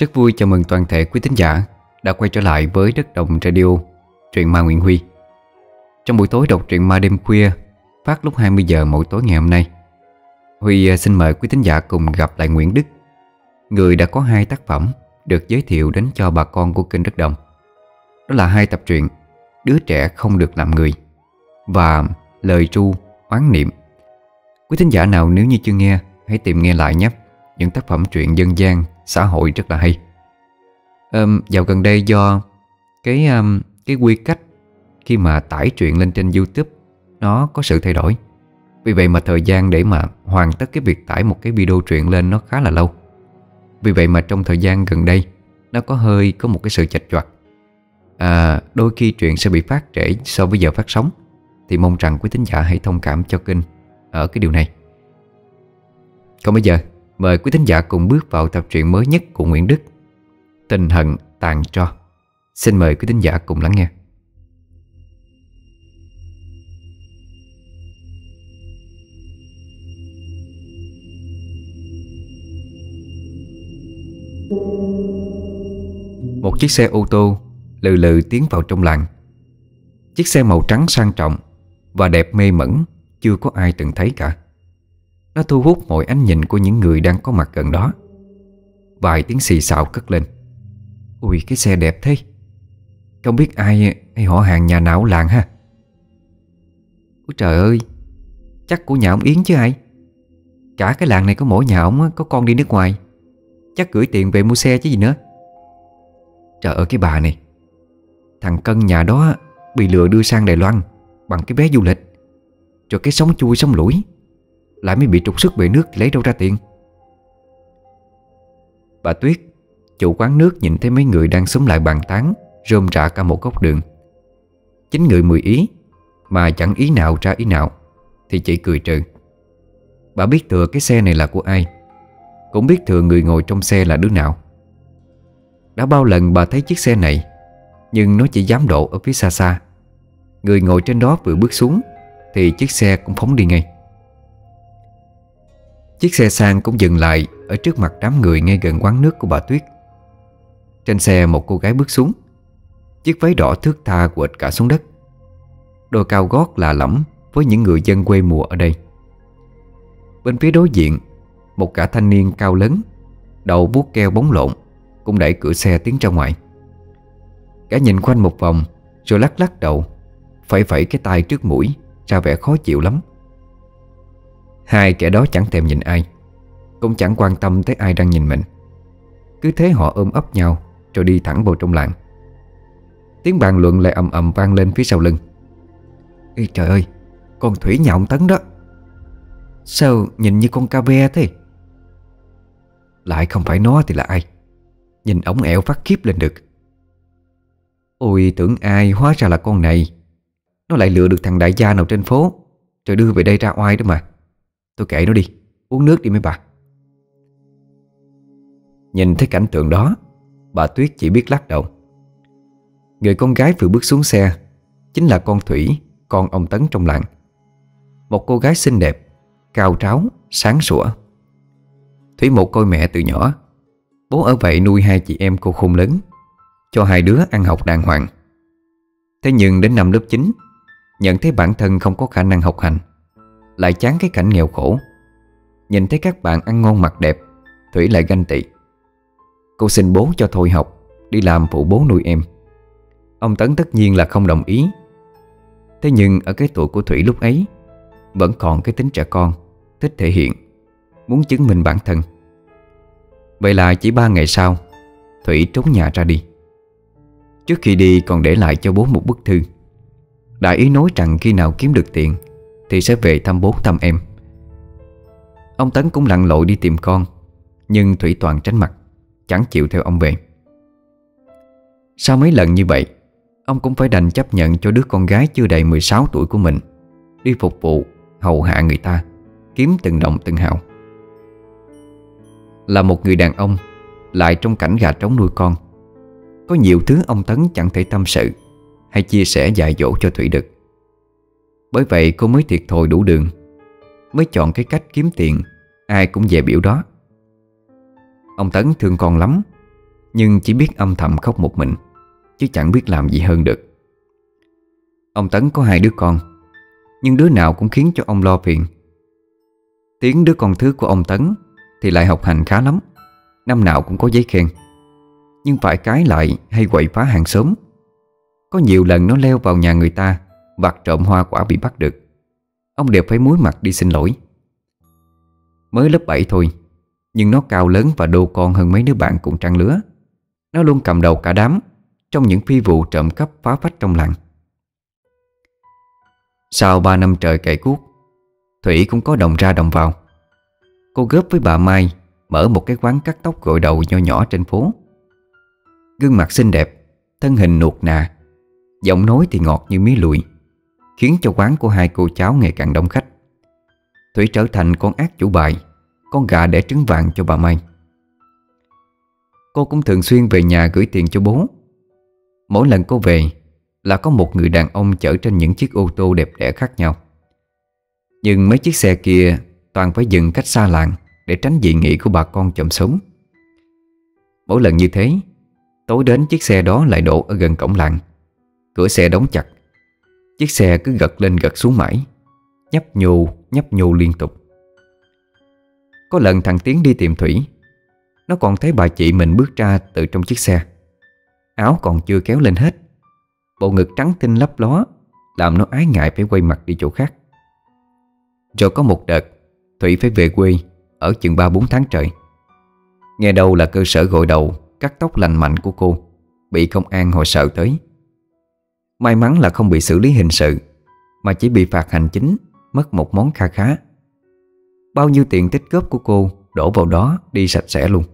Rất vui chào mừng toàn thể quý thính giả đã quay trở lại với Đất Đồng Radio, truyện ma Nguyễn Huy. Trong buổi tối đọc truyện ma đêm khuya phát lúc 20 giờ mỗi tối ngày hôm nay, Huy xin mời quý thính giả cùng gặp lại Nguyễn Đức, người đã có hai tác phẩm được giới thiệu đến cho bà con của kênh Đất Đồng. Đó là hai tập truyện Đứa Trẻ Không Được Làm Người và Lời Ru Oán Niệm. Quý thính giả nào nếu như chưa nghe, hãy tìm nghe lại nhé. Những tác phẩm truyện dân gian, xã hội rất là hay. Dạo gần đây do cái quy cách khi mà tải truyện lên trên YouTube nó có sự thay đổi. Vì vậy mà thời gian để mà hoàn tất cái việc tải một cái video truyện lên nó khá là lâu. Vì vậy mà trong thời gian gần đây nó có một cái sự chệch choạc. Đôi khi truyện sẽ bị phát trễ so với giờ phát sóng. Thì mong rằng quý thính giả hãy thông cảm cho kênh ở cái điều này. Còn bây giờ mời quý thính giả cùng bước vào tập truyện mới nhất của Nguyễn Đức, Tình Hận Tàn Tro. Xin mời quý thính giả cùng lắng nghe. Một chiếc xe ô tô lừ lừ tiến vào trong làng. Chiếc xe màu trắng sang trọng và đẹp mê mẩn chưa có ai từng thấy cả. Nó thu hút mọi ánh nhìn của những người đang có mặt gần đó. Vài tiếng xì xào cất lên. Ui, cái xe đẹp thế. Không biết ai hay họ hàng nhà nào làng ha. Ôi trời ơi, chắc của nhà ông Yến chứ ai. Cả cái làng này có mỗi nhà ông có con đi nước ngoài, chắc gửi tiền về mua xe chứ gì nữa. Trời ơi cái bà này, thằng Cân nhà đó bị lừa đưa sang Đài Loan bằng cái vé du lịch, rồi cái sống chui sống lủi, lại mới bị trục xuất về nước thì lấy đâu ra tiền. Bà Tuyết, chủ quán nước, nhìn thấy mấy người đang xúm lại bàn tán rôm rả cả một góc đường. 9 người 10 ý mà chẳng ý nào ra ý nào, thì chỉ cười trừ. Bà biết thừa cái xe này là của ai, cũng biết thừa người ngồi trong xe là đứa nào. Đã bao lần bà thấy chiếc xe này, nhưng nó chỉ dám đậu ở phía xa xa. Người ngồi trên đó vừa bước xuống thì chiếc xe cũng phóng đi ngay. Chiếc xe sang cũng dừng lại ở trước mặt đám người ngay gần quán nước của bà Tuyết. Trên xe một cô gái bước xuống, chiếc váy đỏ thước tha quệt cả xuống đất. Đôi cao gót lạ lẫm với những người dân quê mùa ở đây. Bên phía đối diện, một gã thanh niên cao lớn, đầu buốt keo bóng lộn, cũng đẩy cửa xe tiến ra ngoài. Gã nhìn quanh một vòng rồi lắc lắc đầu, phẩy phẩy cái tay trước mũi ra vẻ khó chịu lắm. Hai kẻ đó chẳng thèm nhìn ai, cũng chẳng quan tâm tới ai đang nhìn mình. Cứ thế họ ôm ấp nhau rồi đi thẳng vào trong làng. Tiếng bàn luận lại ầm ầm vang lên phía sau lưng. Ê trời ơi, con Thủy nhà ông Tấn đó, sao nhìn như con ca ve thế. Lại không phải nó thì là ai, nhìn ổng ẹo phát khiếp lên được. Ôi tưởng ai, hóa ra là con này. Nó lại lừa được thằng đại gia nào trên phố rồi đưa về đây ra oai đó mà. Tôi kệ nó đi, uống nước đi mấy bà. Nhìn thấy cảnh tượng đó, bà Tuyết chỉ biết lắc đầu. Người con gái vừa bước xuống xe chính là con Thủy, con ông Tấn trong làng. Một cô gái xinh đẹp, cao ráo, sáng sủa. Thủy mồ côi mẹ từ nhỏ, bố ở vậy nuôi hai chị em cô khôn lớn, cho hai đứa ăn học đàng hoàng. Thế nhưng đến năm lớp 9, nhận thấy bản thân không có khả năng học hành, lại chán cái cảnh nghèo khổ, nhìn thấy các bạn ăn ngon mặc đẹp, Thủy lại ganh tị. Cô xin bố cho thôi học, đi làm phụ bố nuôi em. Ông Tấn tất nhiên là không đồng ý. Thế nhưng ở cái tuổi của Thủy lúc ấy, vẫn còn cái tính trẻ con, thích thể hiện, muốn chứng minh bản thân. Vậy là chỉ 3 ngày sau, Thủy trốn nhà ra đi. Trước khi đi còn để lại cho bố một bức thư, đại ý nói rằng khi nào kiếm được tiền thì sẽ về thăm bố thăm em. Ông Tấn cũng lặn lội đi tìm con, nhưng Thủy toàn tránh mặt, chẳng chịu theo ông về. Sau mấy lần như vậy, ông cũng phải đành chấp nhận cho đứa con gái chưa đầy 16 tuổi của mình đi phục vụ, hầu hạ người ta, kiếm từng đồng từng hào. Là một người đàn ông, lại trong cảnh gà trống nuôi con, có nhiều thứ ông Tấn chẳng thể tâm sự hay chia sẻ dạy dỗ cho Thủy được. Bởi vậy cô mới thiệt thòi đủ đường, mới chọn cái cách kiếm tiền ai cũng dè biểu đó. Ông Tấn thương con lắm, nhưng chỉ biết âm thầm khóc một mình, chứ chẳng biết làm gì hơn được. Ông Tấn có hai đứa con, nhưng đứa nào cũng khiến cho ông lo phiền. Tiến, đứa con thứ của ông Tấn, thì lại học hành khá lắm, năm nào cũng có giấy khen. Nhưng phải cái lại hay quậy phá hàng xóm. Có nhiều lần nó leo vào nhà người ta vặt trộm hoa quả bị bắt được. Ông đều phải muối mặt đi xin lỗi. Mới lớp 7 thôi, nhưng nó cao lớn và đô con hơn mấy đứa bạn cùng trang lứa. Nó luôn cầm đầu cả đám trong những phi vụ trộm cắp phá phách trong làng. Sau 3 năm trời cày cuốc, Thủy cũng có đồng ra đồng vào. Cô góp với bà Mai mở một cái quán cắt tóc gội đầu nho nhỏ trên phố. Gương mặt xinh đẹp, thân hình nuột nà, giọng nói thì ngọt như mía lụi, khiến cho quán của hai cô cháu ngày càng đông khách. Thủy trở thành con ác chủ bài, con gà đẻ trứng vàng cho bà Mai. Cô cũng thường xuyên về nhà gửi tiền cho bố. Mỗi lần cô về là có một người đàn ông chở trên những chiếc ô tô đẹp đẽ khác nhau. Nhưng mấy chiếc xe kia toàn phải dừng cách xa làng để tránh dị nghị của bà con chòm xóm. Mỗi lần như thế, tối đến chiếc xe đó lại đổ ở gần cổng làng. Cửa xe đóng chặt, chiếc xe cứ gật lên gật xuống mãi, nhấp nhô liên tục. Có lần thằng Tiến đi tìm Thủy, nó còn thấy bà chị mình bước ra từ trong chiếc xe. Áo còn chưa kéo lên hết, bộ ngực trắng tinh lấp ló làm nó ái ngại phải quay mặt đi chỗ khác. Rồi có một đợt Thủy phải về quê ở chừng 3-4 tháng trời. Nghe đâu là cơ sở gội đầu cắt tóc lành mạnh của cô bị công an hội sở tới. May mắn là không bị xử lý hình sự, mà chỉ bị phạt hành chính, mất một món kha khá. Bao nhiêu tiền tích góp của cô đổ vào đó đi sạch sẽ luôn.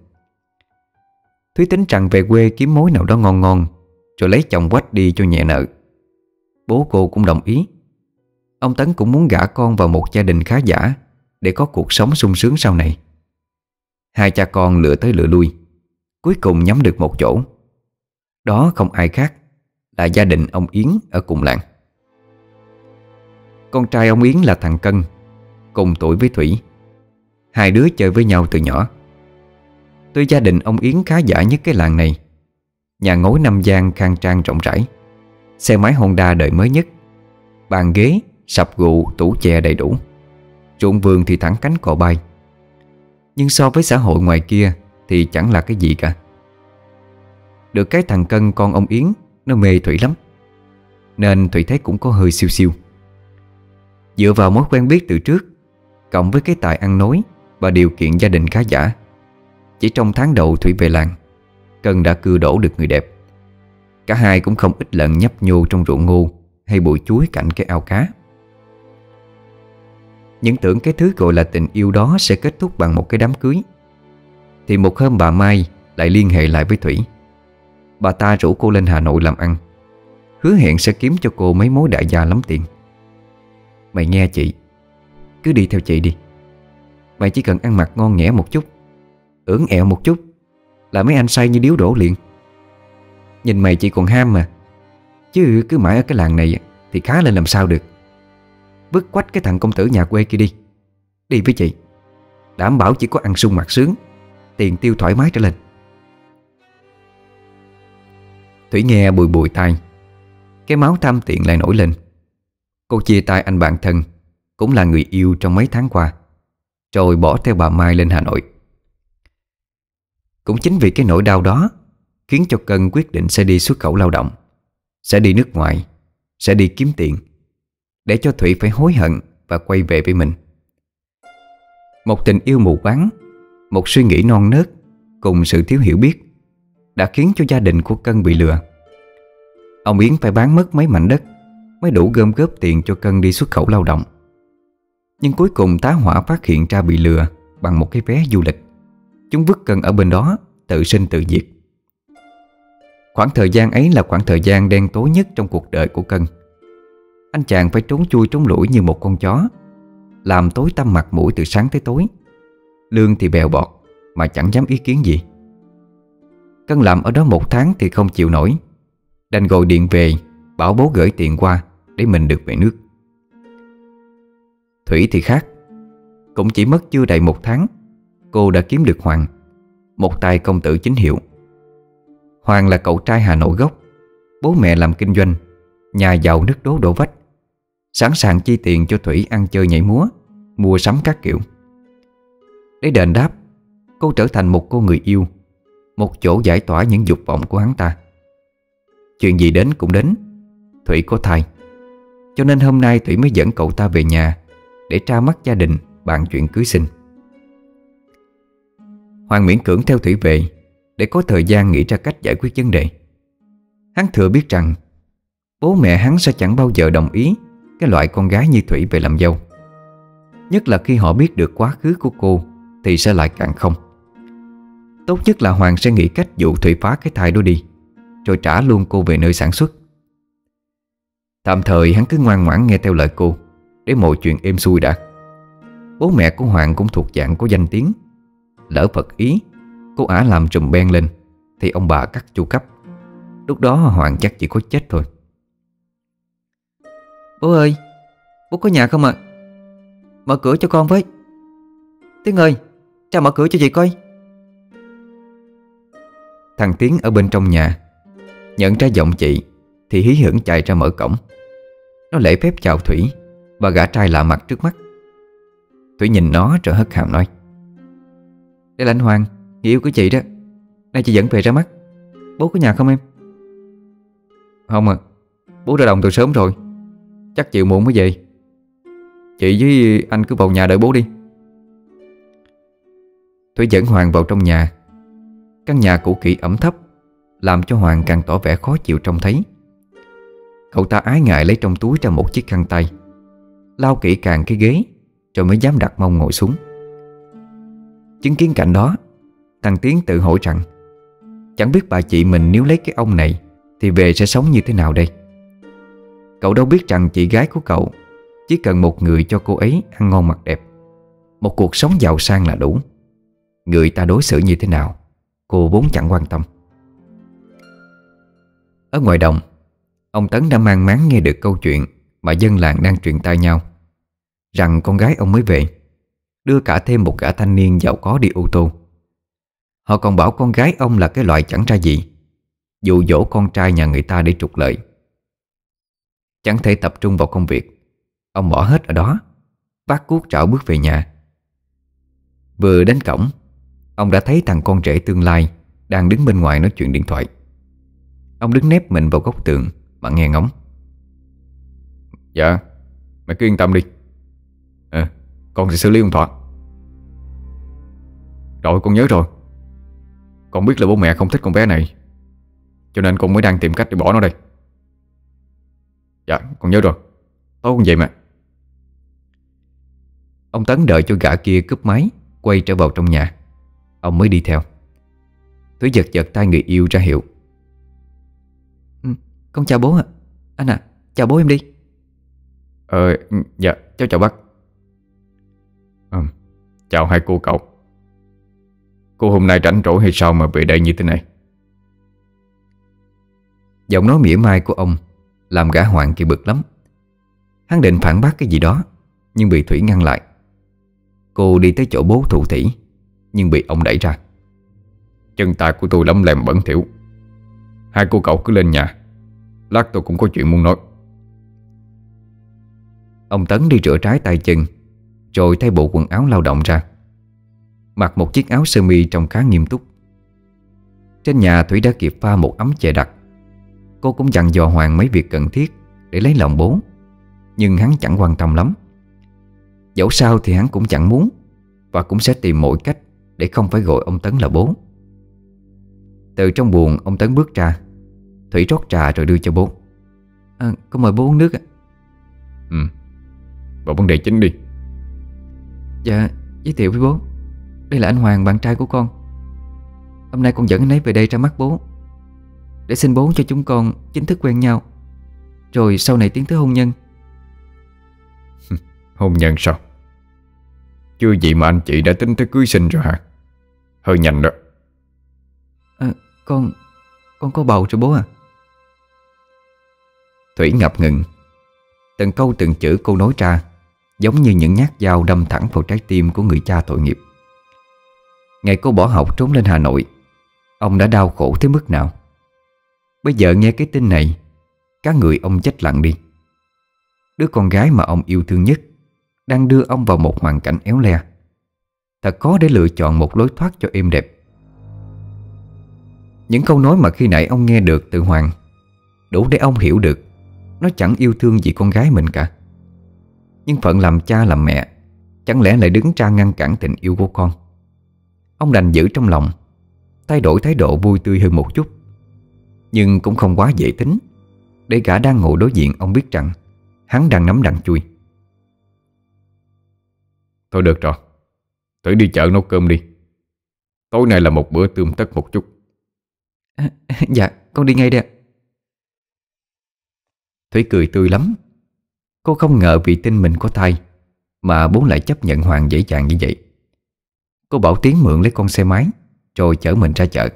Thúy tính rằng về quê kiếm mối nào đó ngon ngon rồi lấy chồng quách đi cho nhẹ nợ. Bố cô cũng đồng ý. Ông Tấn cũng muốn gả con vào một gia đình khá giả để có cuộc sống sung sướng sau này. Hai cha con lựa tới lựa lui, cuối cùng nhắm được một chỗ. Đó không ai khác là gia đình ông Yến ở cùng làng. Con trai ông Yến là thằng Cân, cùng tuổi với Thủy. Hai đứa chơi với nhau từ nhỏ. Tuy gia đình ông Yến khá giả nhất cái làng này, nhà ngói năm gian khang trang rộng rãi, xe máy Honda đời mới nhất, bàn ghế, sập gụ, tủ chè đầy đủ, ruộng vườn thì thẳng cánh cò bay. Nhưng so với xã hội ngoài kia thì chẳng là cái gì cả. Được cái thằng Cân con ông Yến nó mê Thủy lắm, nên Thủy thấy cũng có hơi siêu siêu. Dựa vào mối quen biết từ trước, cộng với cái tài ăn nói và điều kiện gia đình khá giả, chỉ trong tháng đầu Thủy về làng, Cân đã cưa đổ được người đẹp. Cả hai cũng không ít lần nhấp nhô trong ruộng ngô hay bụi chuối cạnh cái ao cá. Những tưởng cái thứ gọi là tình yêu đó sẽ kết thúc bằng một cái đám cưới, thì một hôm bà Mai lại liên hệ lại với Thủy. Bà ta rủ cô lên Hà Nội làm ăn, hứa hẹn sẽ kiếm cho cô mấy mối đại gia lắm tiền. Mày nghe chị, cứ đi theo chị đi. Mày chỉ cần ăn mặc ngon nghẻ một chút, ưỡn ẹo một chút là mấy anh say như điếu đổ liền. Nhìn mày chị còn ham mà, chứ cứ mãi ở cái làng này thì khá lên làm sao được. Vứt quách cái thằng công tử nhà quê kia đi. Đi với chị, đảm bảo chỉ có ăn sung mặc sướng, tiền tiêu thoải mái trở lên. Thủy nghe bùi bùi tai, cái máu tham tiện lại nổi lên. Cô chia tay anh bạn thân, cũng là người yêu trong mấy tháng qua, rồi bỏ theo bà Mai lên Hà Nội. Cũng chính vì cái nỗi đau đó khiến cho Cân quyết định sẽ đi xuất khẩu lao động, sẽ đi nước ngoài, sẽ đi kiếm tiền, để cho Thủy phải hối hận và quay về với mình. Một tình yêu mù quáng, một suy nghĩ non nớt cùng sự thiếu hiểu biết đã khiến cho gia đình của Cân bị lừa. Ông Yến phải bán mất mấy mảnh đất mới đủ gom góp tiền cho Cân đi xuất khẩu lao động. Nhưng cuối cùng tá hỏa phát hiện ra bị lừa bằng một cái vé du lịch. Chúng vứt Cân ở bên đó tự sinh tự diệt. Khoảng thời gian ấy là khoảng thời gian đen tối nhất trong cuộc đời của Cân. Anh chàng phải trốn chui trốn lủi như một con chó, làm tối tăm mặt mũi từ sáng tới tối. Lương thì bèo bọt mà chẳng dám ý kiến gì. Cân làm ở đó một tháng thì không chịu nổi, đành gọi điện về bảo bố gửi tiền qua để mình được về nước. Thủy thì khác, cũng chỉ mất chưa đầy một tháng, cô đã kiếm được Hoàng, một tài công tử chính hiệu, Hoàng là cậu trai Hà Nội gốc, bố mẹ làm kinh doanh, nhà giàu nước đố đổ vách, sẵn sàng chi tiền cho Thủy ăn chơi nhảy múa, mua sắm các kiểu. Để đền đáp, cô trở thành một cô người yêu, một chỗ giải tỏa những dục vọng của hắn ta. Chuyện gì đến cũng đến, Thủy có thai, cho nên hôm nay Thủy mới dẫn cậu ta về nhà để ra mắt gia đình, bàn chuyện cưới xin. Hoàng miễn cưỡng theo Thủy về để có thời gian nghĩ ra cách giải quyết vấn đề. Hắn thừa biết rằng bố mẹ hắn sẽ chẳng bao giờ đồng ý cái loại con gái như Thủy về làm dâu, nhất là khi họ biết được quá khứ của cô thì sẽ lại càng không. Tốt nhất là Hoàng sẽ nghĩ cách dụ Thủy phá cái thai đó đi, rồi trả luôn cô về nơi sản xuất. Tạm thời hắn cứ ngoan ngoãn nghe theo lời cô để mọi chuyện êm xuôi đã. Bố mẹ của Hoàng cũng thuộc dạng có danh tiếng, lỡ phật ý cô ả làm trùm beng lên thì ông bà cắt chu cấp. Lúc đó Hoàng chắc chỉ có chết thôi. Bố ơi, bố có nhà không ạ? Mở cửa cho con với. Tiến ơi, cha mở cửa cho chị coi. Thằng Tiến ở bên trong nhà nhận ra giọng chị thì hí hửng chạy ra mở cổng. Nó lễ phép chào Thủy và gã trai lạ mặt trước mắt. Thủy nhìn nó rồi hất hàm nói: "Đây là anh Hoàng, người yêu của chị đó. Nay chị dẫn về ra mắt. Bố có nhà không em?" "Không à, bố ra đồng từ sớm rồi, chắc chiều muộn mới về. Chị với anh cứ vào nhà đợi bố đi." Thủy dẫn Hoàng vào trong nhà. Căn nhà cũ kỹ ẩm thấp làm cho Hoàng càng tỏ vẻ khó chịu trông thấy. Cậu ta ái ngại lấy trong túi ra một chiếc khăn tay, lau kỹ càng cái ghế rồi mới dám đặt mông ngồi xuống. Chứng kiến cảnh đó, thằng Tiến tự hỏi rằng chẳng biết bà chị mình nếu lấy cái ông này thì về sẽ sống như thế nào đây. Cậu đâu biết rằng chị gái của cậu chỉ cần một người cho cô ấy ăn ngon mặc đẹp, một cuộc sống giàu sang là đủ. Người ta đối xử như thế nào cô vốn chẳng quan tâm. Ở ngoài đồng, ông Tấn đã mang máng nghe được câu chuyện mà dân làng đang truyền tai nhau, rằng con gái ông mới về đưa cả thêm một gã thanh niên giàu có đi ô tô. Họ còn bảo con gái ông là cái loại chẳng ra gì, dụ dỗ con trai nhà người ta để trục lợi. Chẳng thể tập trung vào công việc, ông bỏ hết ở đó, vác cuốc trảo bước về nhà. Vừa đến cổng, ông đã thấy thằng con rể tương lai đang đứng bên ngoài nói chuyện điện thoại. Ông đứng nép mình vào góc tường mà nghe ngóng. "Dạ, mày cứ yên tâm đi, con sẽ xử lý ông Thọ." "Rồi, con nhớ rồi. Con biết là bố mẹ không thích con bé này, cho nên con mới đang tìm cách để bỏ nó đây." "Dạ, con nhớ rồi. Tối con về mà." Ông Tấn đợi cho gã kia cúp máy, quay trở vào trong nhà, ông mới đi theo. Thúy giật giật tay người yêu ra hiệu: "Con chào bố ạ. Anh à, chào bố em đi." Dạ, cháu chào bác." "Chào hai cô cậu. Cô hôm nay rảnh rỗi hay sao mà về đây như thế này?" Giọng nói mỉa mai của ông làm gã Hoàng kia bực lắm. Hắn định phản bác cái gì đó nhưng bị Thủy ngăn lại. Cô đi tới chỗ bố thủ thỉ nhưng bị ông đẩy ra. "Chân tay của tôi lấm lem bẩn thỉu. Hai cô cậu cứ lên nhà, lát tôi cũng có chuyện muốn nói." Ông Tấn đi rửa trái tay chân rồi thay bộ quần áo lao động ra, mặc một chiếc áo sơ mi trông khá nghiêm túc. Trên nhà Thủy đã kịp pha một ấm chè đặc. Cô cũng dặn dò Hoàng mấy việc cần thiết để lấy lòng bố, nhưng hắn chẳng quan tâm lắm. Dẫu sao thì hắn cũng chẳng muốn, và cũng sẽ tìm mọi cách để không phải gọi ông Tấn là bố. Từ trong buồng ông Tấn bước ra. Thủy rót trà rồi đưa cho bố. "Con mời bố uống nước ạ." "Vào vấn đề chính đi." "Dạ, giới thiệu với bố, đây là anh Hoàng, bạn trai của con. Hôm nay con dẫn anh ấy về đây ra mắt bố để xin bố cho chúng con chính thức quen nhau, rồi sau này tiến tới hôn nhân." "Hôn nhân sao? Chưa gì mà anh chị đã tính tới cưới xin rồi hả? Hơi nhanh đó." Con có bầu rồi bố à." Thủy ngập ngừng. Từng câu từng chữ cô nói ra giống như những nhát dao đâm thẳng vào trái tim của người cha tội nghiệp. Ngày cô bỏ học trốn lên Hà Nội, ông đã đau khổ tới mức nào Bây giờ nghe cái tin này, cả người ông chết lặng đi. Đứa con gái mà ông yêu thương nhất đang đưa ông vào một hoàn cảnh éo le. Thật khó để lựa chọn một lối thoát cho êm đẹp. Những câu nói mà khi nãy ông nghe được từ Hoàng đủ để ông hiểu được nó chẳng yêu thương gì con gái mình cả. Nhưng phận làm cha làm mẹ, chẳng lẽ lại đứng ra ngăn cản tình yêu của con. Ông đành giữ trong lòng, thay đổi thái độ vui tươi hơn một chút, nhưng cũng không quá dễ tính, để gã đang ngồi đối diện ông biết rằng hắn đang nắm đằng chui. Thôi được rồi, Thủy đi chợ nấu cơm đi. Tối nay là một bữa tươm tất một chút. Dạ, con đi ngay đây. Thủy cười tươi lắm. Cô không ngờ vì tin mình có thai mà bố lại chấp nhận Hoàng dễ dàng như vậy. Cô bảo Tiến mượn lấy con xe máy rồi chở mình ra chợ.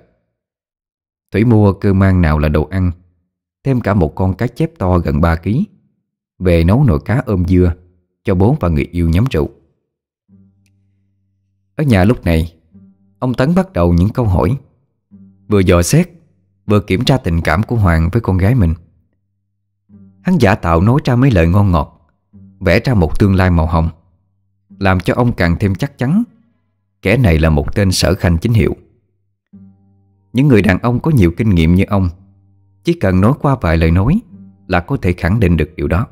Thủy mua cơ mang nào là đồ ăn, thêm cả một con cá chép to gần 3 kg, về nấu nồi cá ôm dưa cho bố và người yêu nhắm rượu. Ở nhà lúc này, ông Tấn bắt đầu những câu hỏi, vừa dò xét vừa kiểm tra tình cảm của Hoàng với con gái mình. Hắn giả tạo nói ra mấy lời ngon ngọt, vẽ ra một tương lai màu hồng, làm cho ông càng thêm chắc chắn kẻ này là một tên sở khanh chính hiệu. Những người đàn ông có nhiều kinh nghiệm như ông chỉ cần nói qua vài lời nói là có thể khẳng định được điều đó.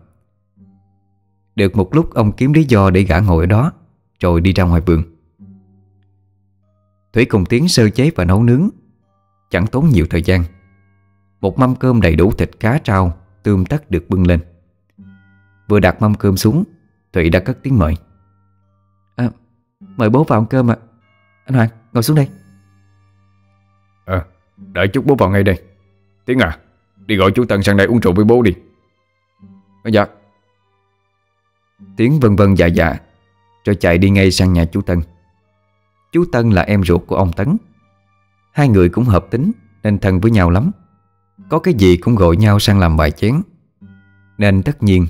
Được một lúc, ông kiếm lý do để gã ngồi ở đó rồi đi ra ngoài vườn. Thủy cùng Tiến sơ chế và nấu nướng, chẳng tốn nhiều thời gian. Một mâm cơm đầy đủ thịt cá rau tươm tất được bưng lên. Vừa đặt mâm cơm xuống, Thủy đã cất tiếng mời. Mời bố vào ăn cơm ạ. Anh Hoàng, ngồi xuống đây. Đợi chút bố vào ngay đây. Tiến à, đi gọi chú Tân sang đây uống rượu với bố đi. Dạ. Tiến vân vân dạ dạ rồi chạy đi ngay sang nhà chú Tân. Chú Tân là em ruột của ông Tấn. Hai người cũng hợp tính nên thân với nhau lắm, có cái gì cũng gọi nhau sang làm vài chén, nên tất nhiên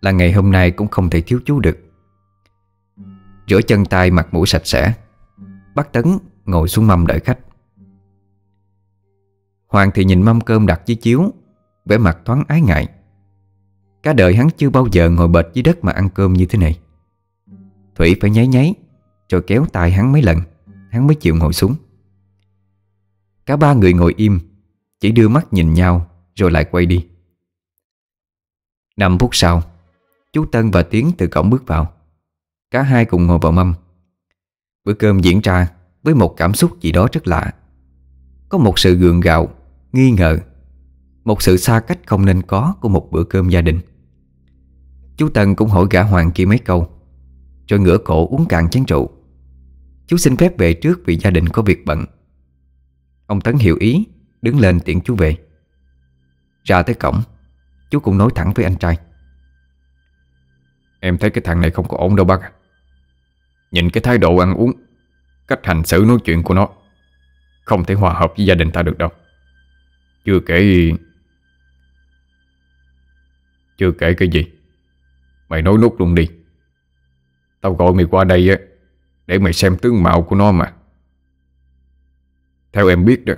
là ngày hôm nay cũng không thể thiếu chú được. Rửa chân tay mặt mũi sạch sẽ, bác Tấn ngồi xuống mâm đợi khách. Hoàng thì nhìn mâm cơm đặt dưới chiếu, vẻ mặt thoáng ái ngại. Cả đời hắn chưa bao giờ ngồi bệt dưới đất mà ăn cơm như thế này. Thủy phải nháy nháy rồi kéo tay hắn mấy lần, hắn mới chịu ngồi xuống. Cả ba người ngồi im, chỉ đưa mắt nhìn nhau rồi lại quay đi. 5 phút sau, chú Tân và Tiến từ cổng bước vào. Cả hai cùng ngồi vào mâm. Bữa cơm diễn ra với một cảm xúc gì đó rất lạ. Có một sự gượng gạo, nghi ngờ, một sự xa cách không nên có của một bữa cơm gia đình. Chú Tân cũng hỏi gã Hoàng kia mấy câu, rồi ngửa cổ uống cạn chén rượu. Chú xin phép về trước vì gia đình có việc bận. Ông Tấn hiểu ý, đứng lên tiễn chú về. Ra tới cổng, chú cũng nói thẳng với anh trai. Em thấy cái thằng này không có ổn đâu bác à. Nhìn cái thái độ ăn uống, cách hành xử nói chuyện của nó, không thể hòa hợp với gia đình ta được đâu. Chưa kể cái gì. Mày nói nốt luôn đi. Tao gọi mày qua đây á, để mày xem tướng mạo của nó mà. Theo em biết đó,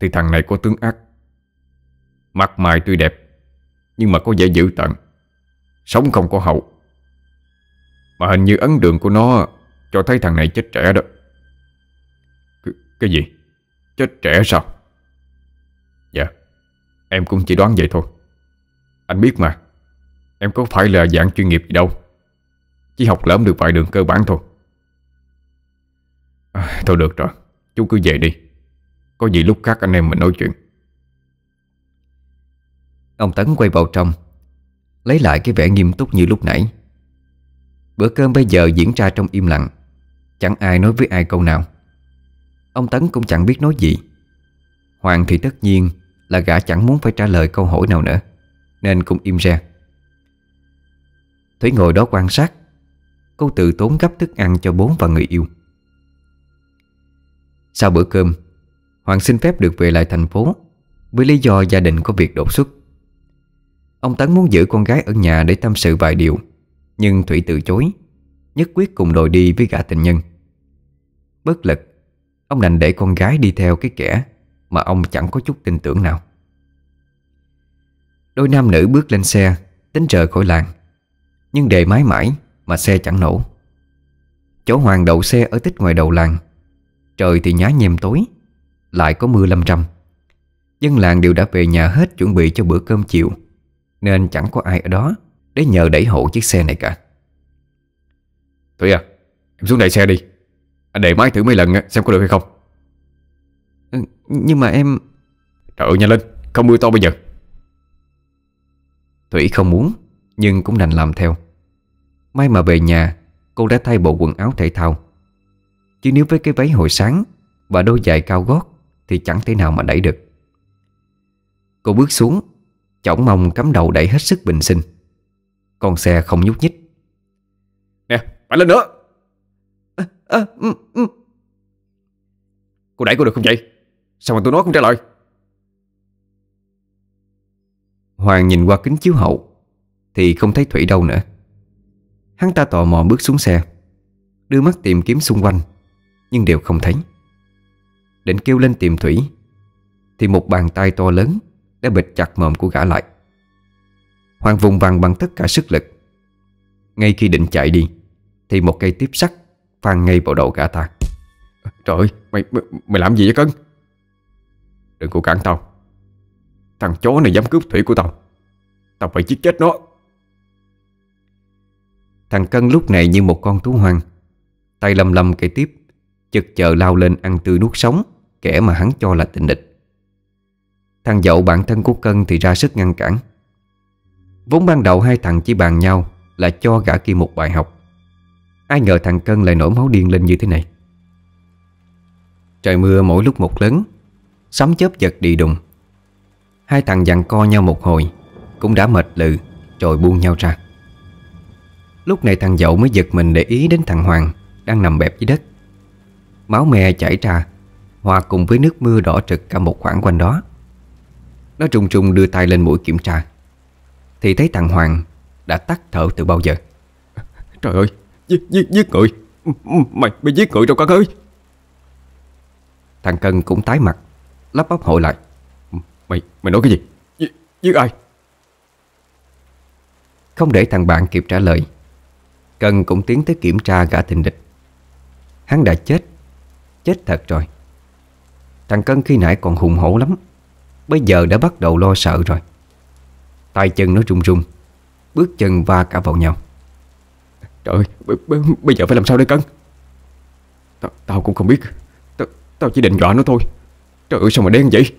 thì thằng này có tướng ác. Mặt mày tuy đẹp, nhưng mà có vẻ dữ tợn, sống không có hậu. Mà hình như ấn đường của nó cho thấy thằng này chết trẻ đó. Cái gì? Chết trẻ sao? Dạ, em cũng chỉ đoán vậy thôi. Anh biết mà, em có phải là dạng chuyên nghiệp gì đâu, chỉ học lỡm được vài đường cơ bản thôi. Thôi được rồi, chú cứ về đi, có gì lúc khác anh em mình nói chuyện. Ông Tấn quay vào trong, lấy lại cái vẻ nghiêm túc như lúc nãy. Bữa cơm bây giờ diễn ra trong im lặng, chẳng ai nói với ai câu nào. Ông Tấn cũng chẳng biết nói gì. Hoàng thì tất nhiên là gã chẳng muốn phải trả lời câu hỏi nào nữa, nên cũng im re. Thủy ngồi đó quan sát. Cô tự tốn gấp thức ăn cho bố và người yêu. Sau bữa cơm, Hoàng xin phép được về lại thành phố với lý do gia đình có việc đột xuất. Ông Tấn muốn giữ con gái ở nhà để tâm sự vài điều, nhưng Thủy từ chối, nhất quyết cùng đòi đi với gã tình nhân. Bất lực, ông đành để con gái đi theo cái kẻ mà ông chẳng có chút tin tưởng nào. Đôi nam nữ bước lên xe, tính rời khỏi làng, nhưng đề mãi mãi mà xe chẳng nổ. Chỗ Hoàng đậu xe ở tích ngoài đầu làng. Trời thì nhá nhem tối, lại có mưa lâm râm. Dân làng đều đã về nhà hết, chuẩn bị cho bữa cơm chiều, nên chẳng có ai ở đó để nhờ đẩy hộ chiếc xe này cả. Thủy à, em xuống đẩy xe đi. Anh để máy thử mấy lần xem có được hay không. Nhưng mà em... Trời ơi, nhanh lên, không mưa to bây giờ. Thủy không muốn, nhưng cũng đành làm theo. May mà về nhà, cô đã thay bộ quần áo thể thao, chứ nếu với cái váy hồi sáng và đôi giày cao gót thì chẳng thể nào mà đẩy được. Cô bước xuống, chỏng mông cắm đầu đẩy hết sức bình sinh. Con xe không nhúc nhích. Nè, phải lên nữa. Cô đẩy cô được không vậy? Sao mà tôi nói không trả lời? Hoàng nhìn qua kính chiếu hậu thì không thấy Thủy đâu nữa. Hắn ta tò mò bước xuống xe, đưa mắt tìm kiếm xung quanh, nhưng đều không thấy. Định kêu lên tìm Thủy thì một bàn tay to lớn đã bịt chặt mồm của gã lại. Hoàng vùng vằng bằng tất cả sức lực. Ngay khi định chạy đi thì một cây tiếp sắt phang ngay vào đầu gã ta. Trời ơi, mày làm gì vậy Cân? Đừng có cản tao. Thằng chó này dám cướp Thủy của tao, tao phải giết chết nó. Thằng Cân lúc này như một con thú hoang, tay lầm lầm cây tiếp, chực chờ lao lên ăn tươi nuốt sống kẻ mà hắn cho là tình địch. Thằng Dậu bạn thân của Cân thì ra sức ngăn cản. Vốn ban đầu hai thằng chỉ bàn nhau là cho gã kia một bài học, ai ngờ thằng Cân lại nổi máu điên lên như thế này. Trời mưa mỗi lúc một lớn, sấm chớp giật đi đùng. Hai thằng giằng co nhau một hồi cũng đã mệt lừ rồi buông nhau ra. Lúc này thằng Dậu mới giật mình để ý đến thằng Hoàng đang nằm bẹp dưới đất. Máu me chảy ra, hòa cùng với nước mưa đỏ trực cả một khoảng quanh đó. Nó trùng trùng đưa tay lên mũi kiểm tra thì thấy thằng Hoàng đã tắt thở từ bao giờ. Trời ơi, giết người. Mày giết người đâu Cân ơi. Thằng Cân cũng tái mặt, lắp bắp hỏi lại. Mày nói cái gì? Giết ai? Không để thằng bạn kịp trả lời, Cân cũng tiến tới kiểm tra gã tình địch. Hắn đã chết thật rồi. Thằng Cân khi nãy còn hùng hổ lắm, bây giờ đã bắt đầu lo sợ rồi. Tay chân nó run run, bước chân va cả vào nhau. Trời ơi, bây giờ phải làm sao đây Cân? Tao cũng không biết. Tao chỉ định dọa nó thôi. Trời ơi, sao mà đen vậy?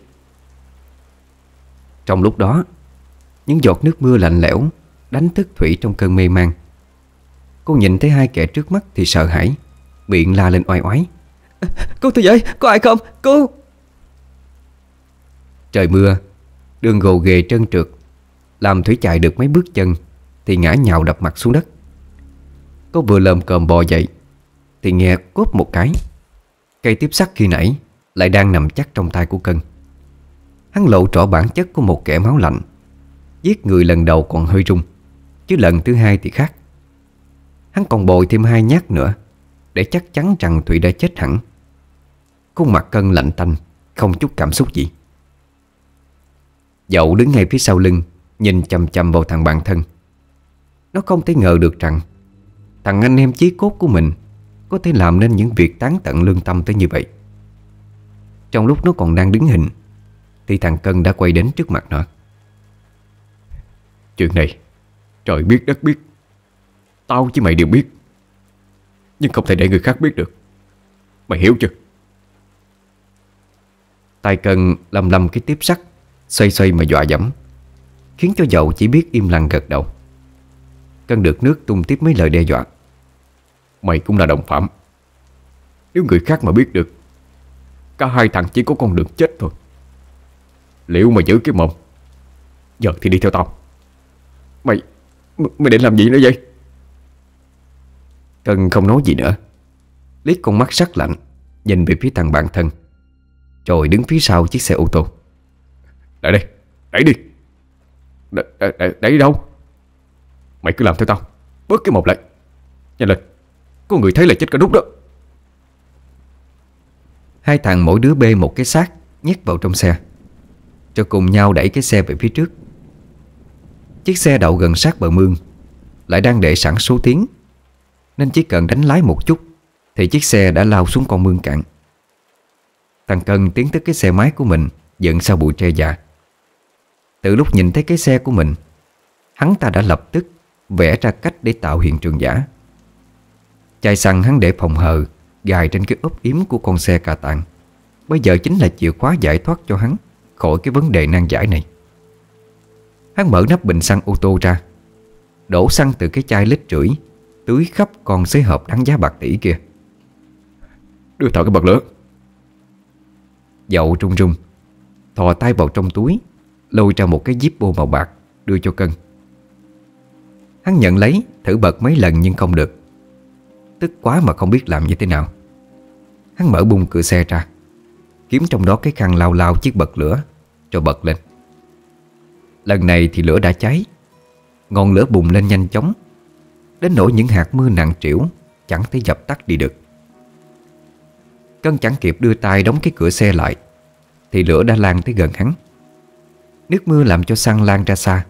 Trong lúc đó, những giọt nước mưa lạnh lẽo đánh thức Thủy trong cơn mê man. Cô nhìn thấy hai kẻ trước mắt thì sợ hãi, miệng la lên oai oái. Cứu tôi vậy, có ai không? Cứu! Trời mưa, đường gồ ghề trơn trượt, làm Thủy chạy được mấy bước chân thì ngã nhào đập mặt xuống đất. Cô vừa lồm cồm bò dậy thì nghe cốp một cái, cây tiếp sắt khi nãy lại đang nằm chắc trong tay của Cân. Hắn lộ rõ bản chất của một kẻ máu lạnh. Giết người lần đầu còn hơi rung, chứ lần thứ hai thì khác. Hắn còn bồi thêm hai nhát nữa để chắc chắn rằng Thủy đã chết hẳn. Khuôn mặt Cân lạnh tanh, không chút cảm xúc gì. Dậu đứng ngay phía sau lưng, nhìn chằm chằm vào thằng bạn thân. Nó không thể ngờ được rằng thằng anh em chí cốt của mình có thể làm nên những việc tán tận lương tâm tới như vậy. Trong lúc nó còn đang đứng hình thì thằng Cân đã quay đến trước mặt nó. Chuyện này trời biết đất biết, tao với mày đều biết, nhưng không thể để người khác biết được. Mày hiểu chưa? Tay Cân lầm lầm cái tiếp sắt, xoay xoay mà dọa dẫm, khiến cho Dậu chỉ biết im lặng gật đầu. Cân được nước tung tiếp mấy lời đe dọa. Mày cũng là đồng phạm, nếu người khác mà biết được, cả hai thằng chỉ có con đường chết thôi. Liệu mà giữ cái mồm, giờ thì đi theo tao. Mày định làm gì nữa vậy? Cân không nói gì nữa, liếc con mắt sắc lạnh nhìn về phía thằng bạn thân, rồi đứng phía sau chiếc xe ô tô. Lại đây, đẩy đi. Đẩy đâu? Mày cứ làm theo tao, bớt cái mồm lại, nhanh lên, có người thấy là chết cả đúc đó. Hai thằng mỗi đứa bê một cái xác nhét vào trong xe, rồi cùng nhau đẩy cái xe về phía trước. Chiếc xe đậu gần sát bờ mương, lại đang để sẵn số tiếng, nên chỉ cần đánh lái một chút thì chiếc xe đã lao xuống con mương cạn. Thằng Cân tiến tới cái xe máy của mình, dựng sau bụi tre già. Từ lúc nhìn thấy cái xe của mình, hắn ta đã lập tức vẽ ra cách để tạo hiện trường giả. Chai xăng hắn để phòng hờ gài trên cái ốp yếm của con xe cà tạng. Bây giờ chính là chìa khóa giải thoát cho hắn khỏi cái vấn đề nan giải này. Hắn mở nắp bình xăng ô tô ra, đổ xăng từ cái chai lít rưỡi tưới khắp con xế hộp đáng giá bạc tỷ kia. Đưa thợ cái bật lửa. Dậu run run thò tay vào trong túi, lôi ra một cái Zippo màu bạc đưa cho Cân. Hắn nhận lấy, thử bật mấy lần nhưng không được. Tức quá mà không biết làm như thế nào, hắn mở bung cửa xe ra, kiếm trong đó cái khăn lau lau chiếc bật lửa rồi bật lên. Lần này thì lửa đã cháy. Ngọn lửa bùng lên nhanh chóng, đến nỗi những hạt mưa nặng trĩu chẳng thể dập tắt đi được. Cân chẳng kịp đưa tay đóng cái cửa xe lại thì lửa đã lan tới gần hắn. Nước mưa làm cho xăng lan ra xa,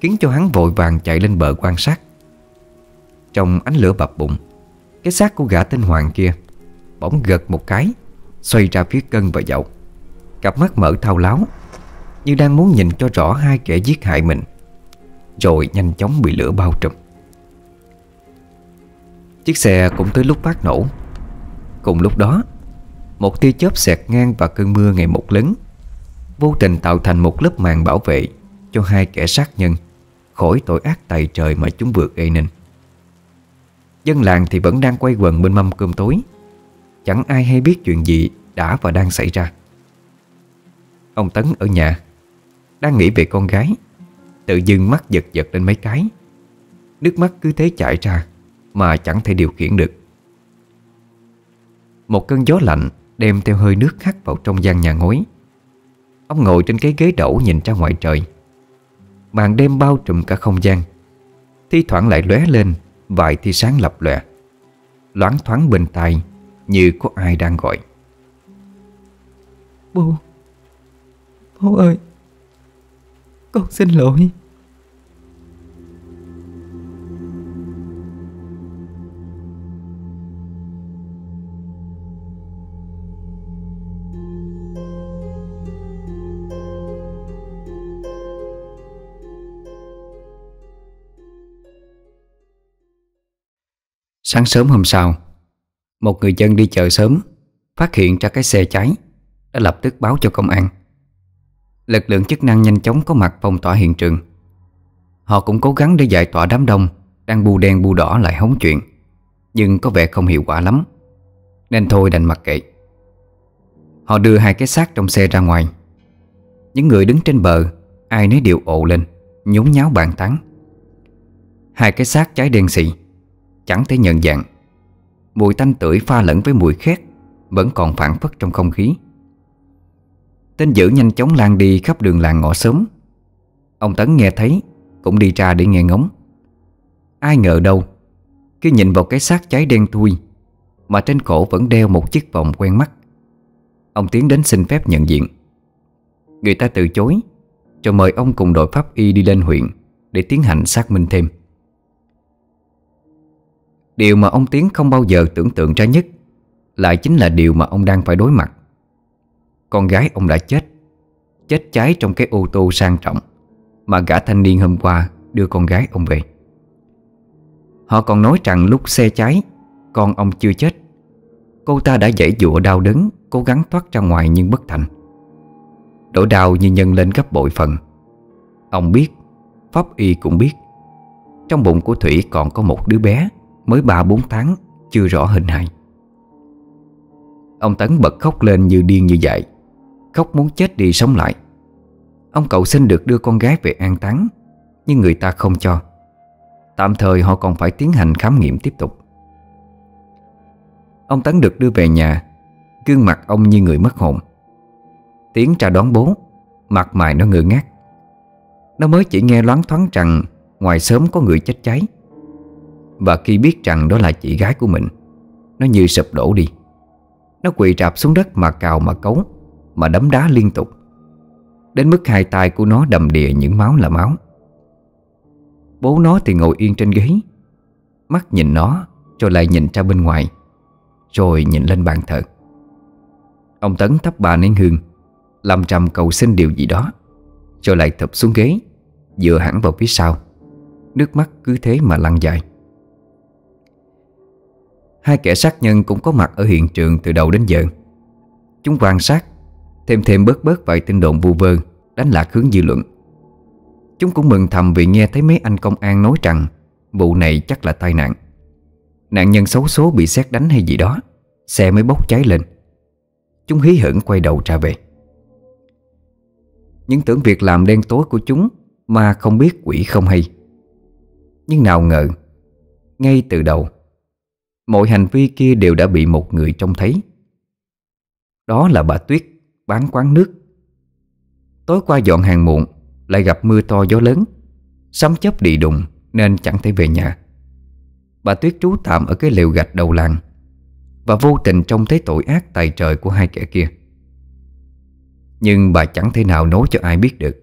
khiến cho hắn vội vàng chạy lên bờ quan sát. Trong ánh lửa bập bụng, cái xác của gã tên Hoàng kia bỗng gật một cái, xoay ra phía Cân và Dậu, cặp mắt mở thao láo như đang muốn nhìn cho rõ hai kẻ giết hại mình, rồi nhanh chóng bị lửa bao trùm. Chiếc xe cũng tới lúc phát nổ. Cùng lúc đó, một tia chớp xẹt ngang và cơn mưa ngày một lớn, vô tình tạo thành một lớp màn bảo vệ cho hai kẻ sát nhân khỏi tội ác tày trời mà chúng vừa gây nên. Dân làng thì vẫn đang quay quần bên mâm cơm tối, chẳng ai hay biết chuyện gì đã và đang xảy ra. Ông Tấn ở nhà đang nghĩ về con gái, tự dưng mắt giật giật lên mấy cái, nước mắt cứ thế chảy ra mà chẳng thể điều khiển được. Một cơn gió lạnh đem theo hơi nước hắt vào trong gian nhà ngói. Ông ngồi trên cái ghế đẩu nhìn ra ngoài trời. Màn đêm bao trùm cả không gian, thi thoảng lại lóe lên vài tia sáng lập lòe, loáng thoáng bên tai như có ai đang gọi. Bố, bố ơi, con xin lỗi. Sáng sớm hôm sau, một người dân đi chợ sớm phát hiện ra cái xe cháy, đã lập tức báo cho công an. Lực lượng chức năng nhanh chóng có mặt phong tỏa hiện trường. Họ cũng cố gắng để giải tỏa đám đông đang bu đen bu đỏ lại hóng chuyện, nhưng có vẻ không hiệu quả lắm, nên thôi đành mặc kệ. Họ đưa hai cái xác trong xe ra ngoài. Những người đứng trên bờ ai nấy đều ồ lên, nhốn nháo bàn tán. Hai cái xác cháy đen xì, chẳng thể nhận dạng. Mùi tanh tưởi pha lẫn với mùi khét vẫn còn phảng phất trong không khí. Tên dữ nhanh chóng lan đi khắp đường làng ngõ xóm. Ông Tấn nghe thấy cũng đi ra để nghe ngóng. Ai ngờ đâu, khi nhìn vào cái xác cháy đen thui mà trên cổ vẫn đeo một chiếc vòng quen mắt, ông Tiến đến xin phép nhận diện. Người ta từ chối, rồi mời ông cùng đội pháp y đi lên huyện để tiến hành xác minh thêm. Điều mà ông Tiến không bao giờ tưởng tượng ra nhất lại chính là điều mà ông đang phải đối mặt. Con gái ông đã chết, chết cháy trong cái ô tô sang trọng mà gã thanh niên hôm qua đưa con gái ông về. Họ còn nói rằng lúc xe cháy, con ông chưa chết. Cô ta đã giãy giụa đau đớn, cố gắng thoát ra ngoài nhưng bất thành. Nỗi đau như nhân lên gấp bội phần. Ông biết, pháp y cũng biết, trong bụng của Thủy còn có một đứa bé mới 3-4 tháng chưa rõ hình hài. Ông Tấn bật khóc lên như điên như dại, khóc muốn chết đi sống lại. Ông cầu xin được đưa con gái về an táng, nhưng người ta không cho. Tạm thời họ còn phải tiến hành khám nghiệm tiếp tục. Ông Tấn được đưa về nhà, gương mặt ông như người mất hồn. Tiến ra đón bố, mặt mày nó ngơ ngác. Nó mới chỉ nghe loáng thoáng rằng ngoài xóm có người chết cháy, và khi biết rằng đó là chị gái của mình, nó như sụp đổ đi. Nó quỳ rạp xuống đất mà cào mà cấu, mà đấm đá liên tục, đến mức hai tay của nó đầm đìa những máu là máu. Bố nó thì ngồi yên trên ghế, mắt nhìn nó rồi lại nhìn ra bên ngoài, rồi nhìn lên bàn thờ. Ông Tấn thắp 3 nén hương, lầm trầm cầu xin điều gì đó, rồi lại thụp xuống ghế, dựa hẳn vào phía sau. Nước mắt cứ thế mà lăn dài. Hai kẻ sát nhân cũng có mặt ở hiện trường từ đầu đến giờ. Chúng quan sát, thêm bớt vài tin đồn vu vơ, đánh lạc hướng dư luận. Chúng cũng mừng thầm vì nghe thấy mấy anh công an nói rằng vụ này chắc là tai nạn, nạn nhân xấu số bị sét đánh hay gì đó, xe mới bốc cháy lên. Chúng hí hửng quay đầu ra về. Những tưởng việc làm đen tối của chúng mà không biết quỷ không hay. Nhưng nào ngờ, ngay từ đầu, mọi hành vi kia đều đã bị một người trông thấy. Đó là bà Tuyết bán quán nước. Tối qua dọn hàng muộn, lại gặp mưa to gió lớn, sấm chớp đi đùng nên chẳng thể về nhà. Bà Tuyết trú tạm ở cái lều gạch đầu làng và vô tình trông thấy tội ác tày trời của hai kẻ kia. Nhưng bà chẳng thể nào nói cho ai biết được,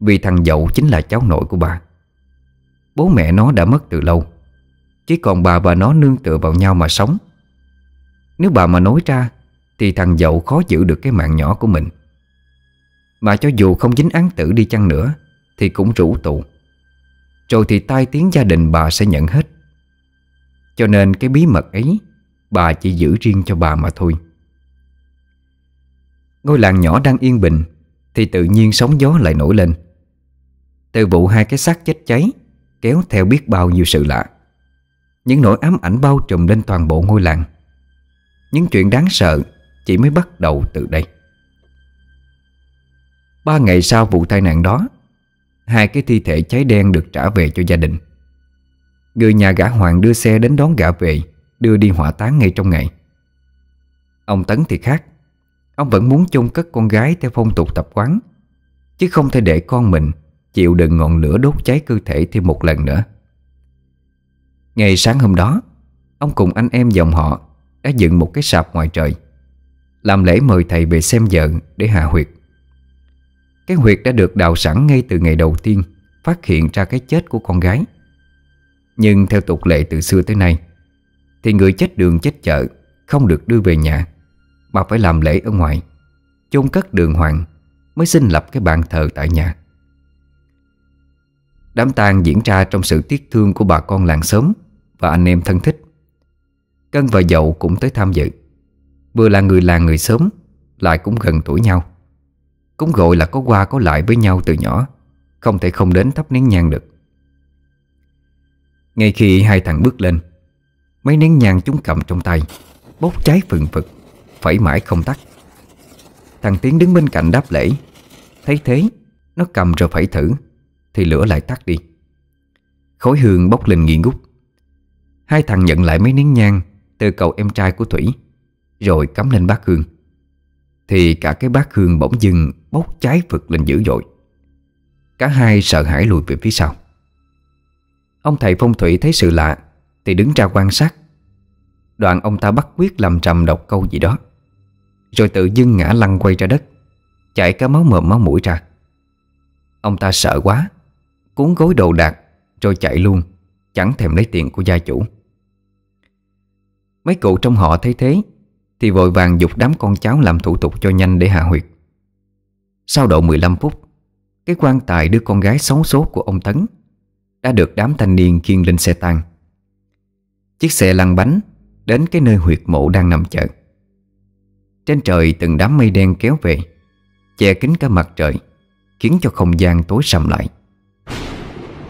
vì thằng Dậu chính là cháu nội của bà. Bố mẹ nó đã mất từ lâu, chỉ còn bà và nó nương tựa vào nhau mà sống. Nếu bà mà nói ra thì thằng Dậu khó giữ được cái mạng nhỏ của mình. Mà cho dù không dính án tử đi chăng nữa thì cũng rủ tù, rồi thì tai tiếng gia đình bà sẽ nhận hết. Cho nên cái bí mật ấy bà chỉ giữ riêng cho bà mà thôi. Ngôi làng nhỏ đang yên bình thì tự nhiên sóng gió lại nổi lên. Từ vụ hai cái xác chết cháy kéo theo biết bao nhiêu sự lạ, những nỗi ám ảnh bao trùm lên toàn bộ ngôi làng. Những chuyện đáng sợ chỉ mới bắt đầu từ đây. 3 ngày sau vụ tai nạn đó, 2 cái thi thể cháy đen được trả về cho gia đình. Người nhà gã Hoàng đưa xe đến đón gã về, đưa đi hỏa táng ngay trong ngày. Ông Tấn thì khác, ông vẫn muốn chôn cất con gái theo phong tục tập quán, chứ không thể để con mình chịu đựng ngọn lửa đốt cháy cơ thể thêm một lần nữa. Ngày sáng hôm đó, ông cùng anh em dòng họ đã dựng một cái sạp ngoài trời, làm lễ mời thầy về xem vợ để hạ huyệt. Cái huyệt đã được đào sẵn ngay từ ngày đầu tiên phát hiện ra cái chết của con gái. Nhưng theo tục lệ từ xưa tới nay thì người chết đường chết chợ không được đưa về nhà, mà phải làm lễ ở ngoài, chôn cất đường hoàng mới xin lập cái bàn thờ tại nhà. Đám tang diễn ra trong sự tiếc thương của bà con làng xóm và anh em thân thích. Cân và Dậu cũng tới tham dự, vừa là người làng người xóm, lại cũng gần tuổi nhau, cũng gọi là có qua có lại với nhau từ nhỏ, không thể không đến thắp nén nhang được. Ngay khi hai thằng bước lên, mấy nén nhang chúng cầm trong tay bốc cháy phừng phực, phẩy mãi không tắt. Thằng Tiến đứng bên cạnh đáp lễ, thấy thế nó cầm rồi phẩy thử thì lửa lại tắt đi. Khói hương bốc lên nghi ngút. Hai thằng nhận lại mấy nén nhang từ cậu em trai của Thủy, rồi cắm lên bát hương. Thì cả cái bát hương bỗng dưng bốc cháy phực lên dữ dội. Cả hai sợ hãi lùi về phía sau. Ông thầy phong thủy thấy sự lạ thì đứng ra quan sát. Đoạn ông ta bắt quyết lầm trầm đọc câu gì đó, rồi tự dưng ngã lăn quay ra đất, chảy cả máu mồm máu mũi ra. Ông ta sợ quá, cuốn gối đồ đạc rồi chạy luôn, chẳng thèm lấy tiền của gia chủ. Mấy cụ trong họ thấy thế thì vội vàng giục đám con cháu làm thủ tục cho nhanh để hạ huyệt. Sau độ 15 phút, cái quan tài đứa con gái xấu số của ông Tấn đã được đám thanh niên khiêng lên xe tang. Chiếc xe lăn bánh đến cái nơi huyệt mộ đang nằm chờ. Trên trời từng đám mây đen kéo về, che kín cả mặt trời, khiến cho không gian tối sầm lại.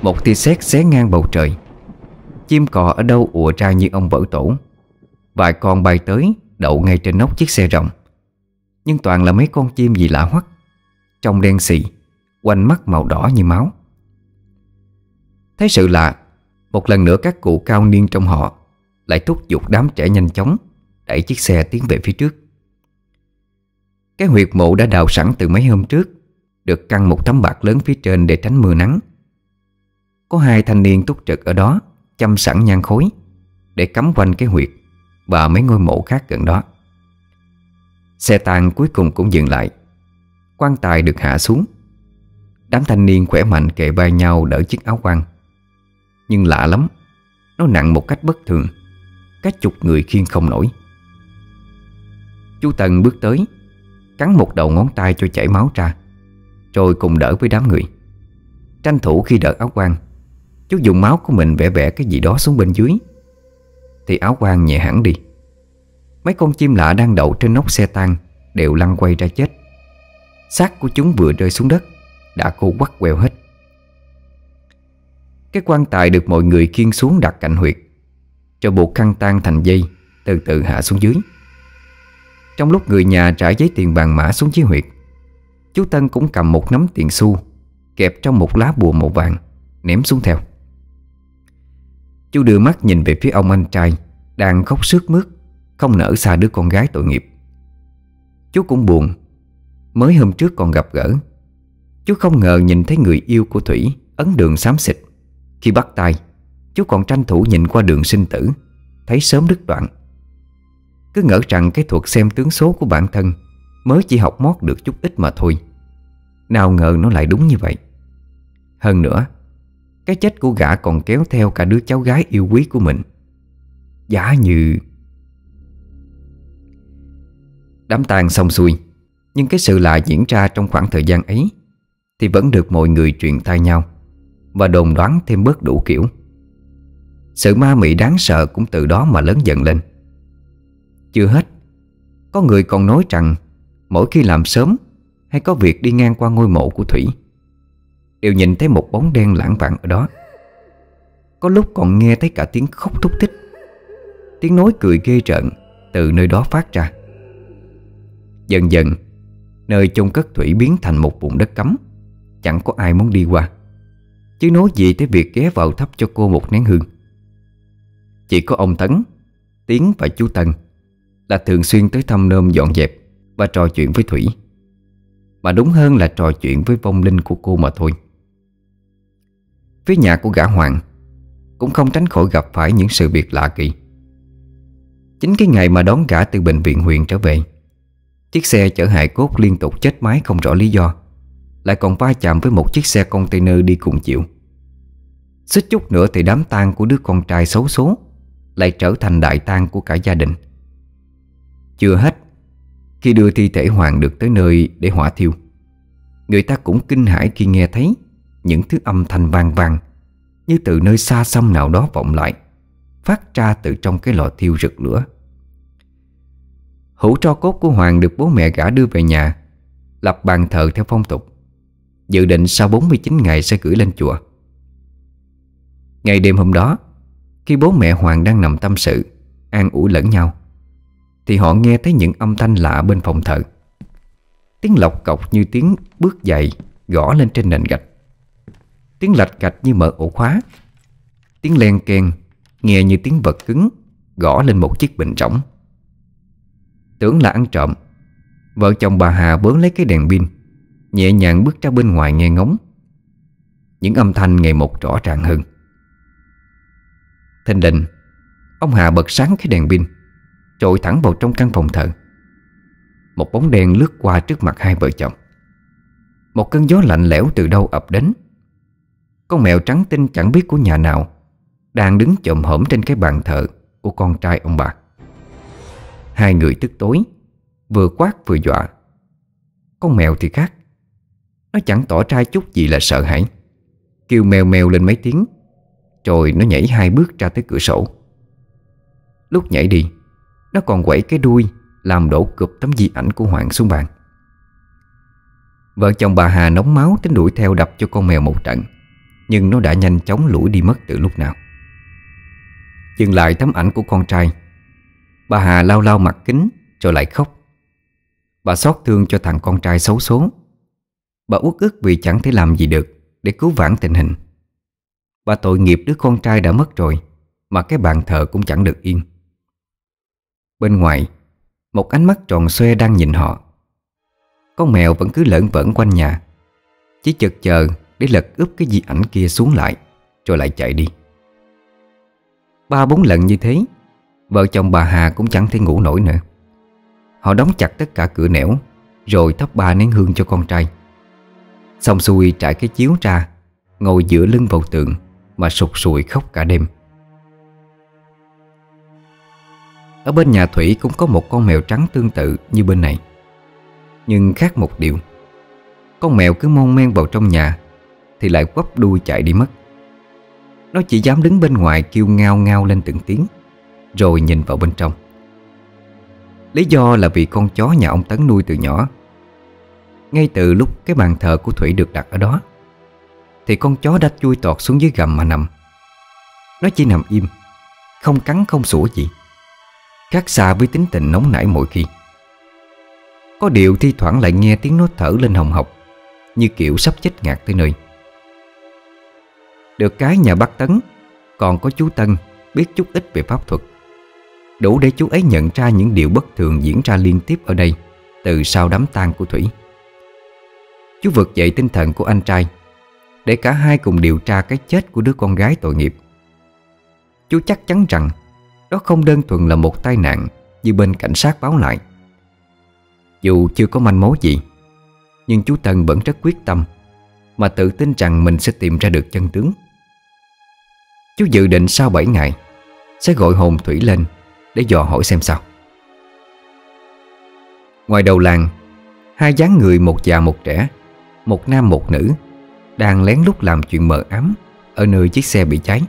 Một tia sét xé ngang bầu trời, chim cò ở đâu ùa ra như ông vỡ tổ. Vài con bay tới đậu ngay trên nóc chiếc xe rồng, nhưng toàn là mấy con chim gì lạ hoắc, trông đen xì, quanh mắt màu đỏ như máu. Thấy sự lạ, một lần nữa các cụ cao niên trong họ lại thúc giục đám trẻ nhanh chóng đẩy chiếc xe tiến về phía trước. Cái huyệt mộ đã đào sẵn từ mấy hôm trước được căng một tấm bạt lớn phía trên để tránh mưa nắng. Có 2 thanh niên túc trực ở đó, chăm sẵn nhang khối để cắm quanh cái huyệt và mấy ngôi mộ khác gần đó. Xe tang cuối cùng cũng dừng lại, quan tài được hạ xuống. Đám thanh niên khỏe mạnh kề vai nhau đỡ chiếc áo quan, Nhưng lạ lắm, nó nặng một cách bất thường, cả chục người khiêng không nổi. Chú Tần bước tới, cắn một đầu ngón tay cho chảy máu ra, rồi cùng đỡ với đám người. Tranh thủ khi đỡ áo quan, chú dùng máu của mình vẽ vẽ cái gì đó xuống bên dưới, thì áo quan nhẹ hẳn đi. Mấy con chim lạ đang đậu trên nóc xe tang đều lăn quay ra chết. Xác của chúng vừa rơi xuống đất đã khô quắt queo hết. Cái quan tài được mọi người khiêng xuống đặt cạnh huyệt, cho buộc khăn tang thành dây, từ từ hạ xuống dưới. Trong lúc người nhà trả giấy tiền vàng mã xuống dưới huyệt, chú Tân cũng cầm một nắm tiền xu kẹp trong một lá bùa màu vàng, ném xuống theo. Chú đưa mắt nhìn về phía ông anh trai đang khóc sướt mướt, không nỡ xa đứa con gái tội nghiệp. Chú cũng buồn, mới hôm trước còn gặp gỡ. Chú không ngờ nhìn thấy người yêu của Thủy ấn đường xám xịt. Khi bắt tay, chú còn tranh thủ nhìn qua đường sinh tử, thấy sớm đứt đoạn. Cứ ngỡ rằng cái thuật xem tướng số của bản thân mới chỉ học mót được chút ít mà thôi, nào ngờ nó lại đúng như vậy. Hơn nữa, cái chết của gã còn kéo theo cả đứa cháu gái yêu quý của mình. Giả như... Đám tang xong xuôi, nhưng cái sự lạ diễn ra trong khoảng thời gian ấy thì vẫn được mọi người truyền tai nhau và đồn đoán thêm bớt đủ kiểu. Sự ma mị đáng sợ cũng từ đó mà lớn dần lên. Chưa hết, có người còn nói rằng mỗi khi làm sớm hay có việc đi ngang qua ngôi mộ của Thủy, đều nhìn thấy một bóng đen lãng vãng ở đó. Có lúc còn nghe thấy cả tiếng khóc thúc thích, tiếng nói cười ghê rợn từ nơi đó phát ra. Dần dần, nơi chôn cất Thủy biến thành một vùng đất cấm, chẳng có ai muốn đi qua, chứ nói gì tới việc ghé vào thắp cho cô một nén hương. Chỉ có ông Tấn, Tiến và chú Tân là thường xuyên tới thăm nom dọn dẹp và trò chuyện với Thủy, mà đúng hơn là trò chuyện với vong linh của cô mà thôi. Phía nhà của gã Hoàng cũng không tránh khỏi gặp phải những sự việc lạ kỳ. Chính cái ngày mà đón gã từ bệnh viện huyện trở về, chiếc xe chở hài cốt liên tục chết máy không rõ lý do lại còn va chạm với một chiếc xe container đi cùng chiều. Xích chút nữa thì đám tang của đứa con trai xấu số lại trở thành đại tang của cả gia đình. Chưa hết, khi đưa thi thể Hoàng được tới nơi để hỏa thiêu, người ta cũng kinh hãi khi nghe thấy những thứ âm thanh vang vang như từ nơi xa xăm nào đó vọng lại, phát ra từ trong cái lò thiêu rực lửa. Hũ tro cốt của Hoàng được bố mẹ gã đưa về nhà, lập bàn thờ theo phong tục, dự định sau 49 ngày sẽ gửi lên chùa. Ngày đêm hôm đó, khi bố mẹ Hoàng đang nằm tâm sự, an ủi lẫn nhau, thì họ nghe thấy những âm thanh lạ bên phòng thờ. Tiếng lọc cọc như tiếng bước giày gõ lên trên nền gạch, tiếng lạch cạch như mở ổ khóa, tiếng len keng nghe như tiếng vật cứng gõ lên một chiếc bình rỗng. Tưởng là ăn trộm, vợ chồng bà Hà bớ lấy cái đèn pin, nhẹ nhàng bước ra bên ngoài nghe ngóng. Những âm thanh ngày một rõ ràng hơn. Thình lình, ông Hà bật sáng cái đèn pin, trội thẳng vào trong căn phòng thờ. Một bóng đen lướt qua trước mặt hai vợ chồng. Một cơn gió lạnh lẽo từ đâu ập đến. Con mèo trắng tinh chẳng biết của nhà nào đang đứng chồm hổm trên cái bàn thờ của con trai ông bà. Hai người tức tối, vừa quát vừa dọa. Con mèo thì khác, nó chẳng tỏ ra chút gì là sợ hãi, kêu mèo mèo lên mấy tiếng, rồi nó nhảy hai bước ra tới cửa sổ. Lúc nhảy đi, nó còn quẩy cái đuôi làm đổ cụp tấm di ảnh của Hoàng xuống bàn. Vợ chồng bà Hà nóng máu tính đuổi theo đập cho con mèo một trận, nhưng nó đã nhanh chóng lủi đi mất từ lúc nào. Dừng lại tấm ảnh của con trai, bà Hà lau lau mặt kính rồi lại khóc. Bà xót thương cho thằng con trai xấu số. Bà uất ức vì chẳng thể làm gì được để cứu vãn tình hình. Bà tội nghiệp đứa con trai đã mất rồi mà cái bàn thờ cũng chẳng được yên. Bên ngoài, một ánh mắt tròn xoe đang nhìn họ. Con mèo vẫn cứ lởn vởn quanh nhà, chỉ chực chờ để lật úp cái di ảnh kia xuống lại, rồi lại chạy đi. 3-4 lần như thế, vợ chồng bà Hà cũng chẳng thể ngủ nổi nữa. Họ đóng chặt tất cả cửa nẻo, rồi thắp 3 nén hương cho con trai. Xong xuôi trải cái chiếu ra, ngồi dựa lưng vào tường, mà sụt sùi khóc cả đêm. Ở bên nhà Thủy cũng có một con mèo trắng tương tự như bên này, nhưng khác một điều, con mèo cứ mon men vào trong nhà thì lại quắp đuôi chạy đi mất. Nó chỉ dám đứng bên ngoài kêu ngao ngao lên từng tiếng, rồi nhìn vào bên trong. Lý do là vì con chó nhà ông Tấn nuôi từ nhỏ. Ngay từ lúc cái bàn thờ của Thủy được đặt ở đó thì con chó đã chui tọt xuống dưới gầm mà nằm. Nó chỉ nằm im, không cắn không sủa gì, khác xa với tính tình nóng nảy mỗi khi. Có điều thi thoảng lại nghe tiếng nó thở lên hồng hộc, như kiểu sắp chết ngạt tới nơi. Được cái nhà bác Tấn còn có chú Tân biết chút ít về pháp thuật, đủ để chú ấy nhận ra những điều bất thường diễn ra liên tiếp ở đây từ sau đám tang của Thủy. Chú vực dậy tinh thần của anh trai để cả hai cùng điều tra cái chết của đứa con gái tội nghiệp. Chú chắc chắn rằng đó không đơn thuần là một tai nạn như bên cảnh sát báo lại. Dù chưa có manh mối gì, nhưng chú Tân vẫn rất quyết tâm mà tự tin rằng mình sẽ tìm ra được chân tướng. Chú dự định sau 7 ngày sẽ gọi hồn Thủy lên để dò hỏi xem sao. Ngoài đầu làng, hai dáng người một già một trẻ, một nam một nữ, đang lén lút làm chuyện mờ ám ở nơi chiếc xe bị cháy.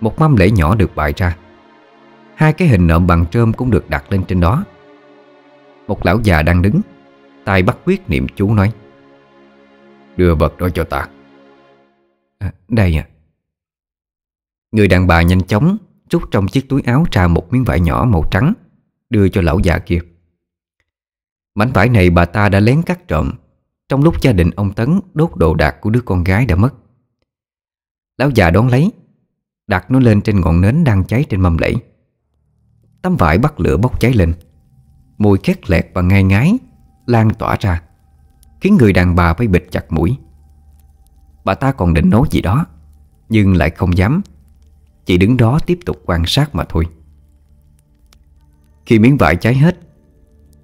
Một mâm lễ nhỏ được bày ra, hai cái hình nộm bằng trơm cũng được đặt lên trên đó. Một lão già đang đứng, tay bắt quyết niệm chú nói: "Đưa vật đó cho ta." "Đây à." Người đàn bà nhanh chóng rút trong chiếc túi áo ra một miếng vải nhỏ màu trắng, đưa cho lão già kia. Mảnh vải này bà ta đã lén cắt trộm trong lúc gia đình ông Tấn đốt đồ đạc của đứa con gái đã mất. Lão già đón lấy, đặt nó lên trên ngọn nến đang cháy trên mâm lễ. Tấm vải bắt lửa bốc cháy lên, mùi khét lẹt và ngai ngái lan tỏa ra, khiến người đàn bà phải bịt chặt mũi. Bà ta còn định nói gì đó, nhưng lại không dám, chỉ đứng đó tiếp tục quan sát mà thôi. Khi miếng vải cháy hết,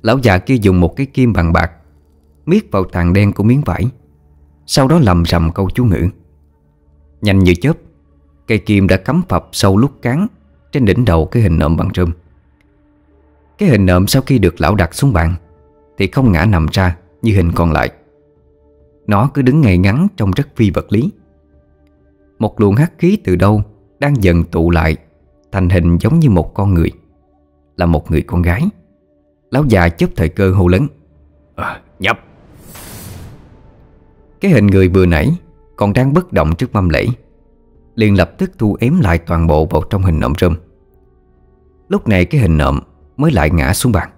lão già kia dùng một cái kim bằng bạc miết vào tàn đen của miếng vải, sau đó lầm rầm câu chú ngữ. Nhanh như chớp, cây kim đã cắm phập sâu lút cán trên đỉnh đầu cái hình nộm bằng rơm. Cái hình nộm sau khi được lão đặt xuống bàn thì không ngã nằm ra như hình còn lại. Nó cứ đứng ngay ngắn trông rất phi vật lý. Một luồng hắc khí từ đâu đang dần tụ lại thành hình giống như một con người, là một người con gái. Lão già chớp thời cơ hô lớn: "Nhập!" Cái hình người vừa nãy còn đang bất động trước mâm lễ, liền lập tức thu ém lại toàn bộ vào trong hình nộm rơm. Lúc này cái hình nộm mới lại ngã xuống bàn.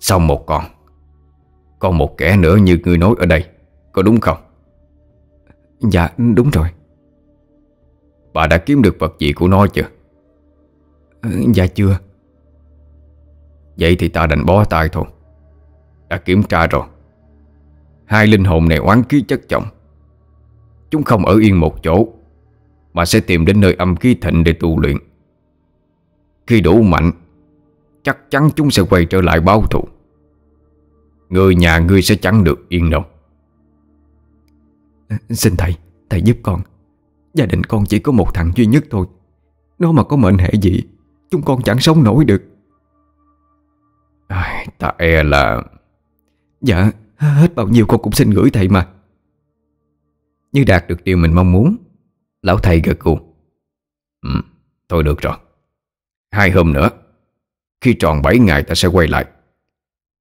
"Xong một con, còn một kẻ nữa như người nói ở đây, có đúng không?" "Dạ đúng rồi." "Bà đã kiếm được vật gì của nó chưa?" "Dạ chưa." "Vậy thì ta đành bó tay thôi. Đã kiểm tra rồi, hai linh hồn này oán khí chất chồng. Chúng không ở yên một chỗ mà sẽ tìm đến nơi âm khí thịnh để tu luyện. Khi đủ mạnh, chắc chắn chúng sẽ quay trở lại báo thù. Người nhà ngươi sẽ chẳng được yên đâu." "Xin thầy giúp con. Gia đình con chỉ có một thằng duy nhất thôi. Nó mà có mệnh hệ gì, chúng con chẳng sống nổi được." "Ta e là..." "Dạ, hết bao nhiêu con cũng xin gửi thầy mà." Như đạt được điều mình mong muốn, lão thầy gật gù: "Thôi được rồi. 2 hôm nữa, khi tròn 7 ngày ta sẽ quay lại.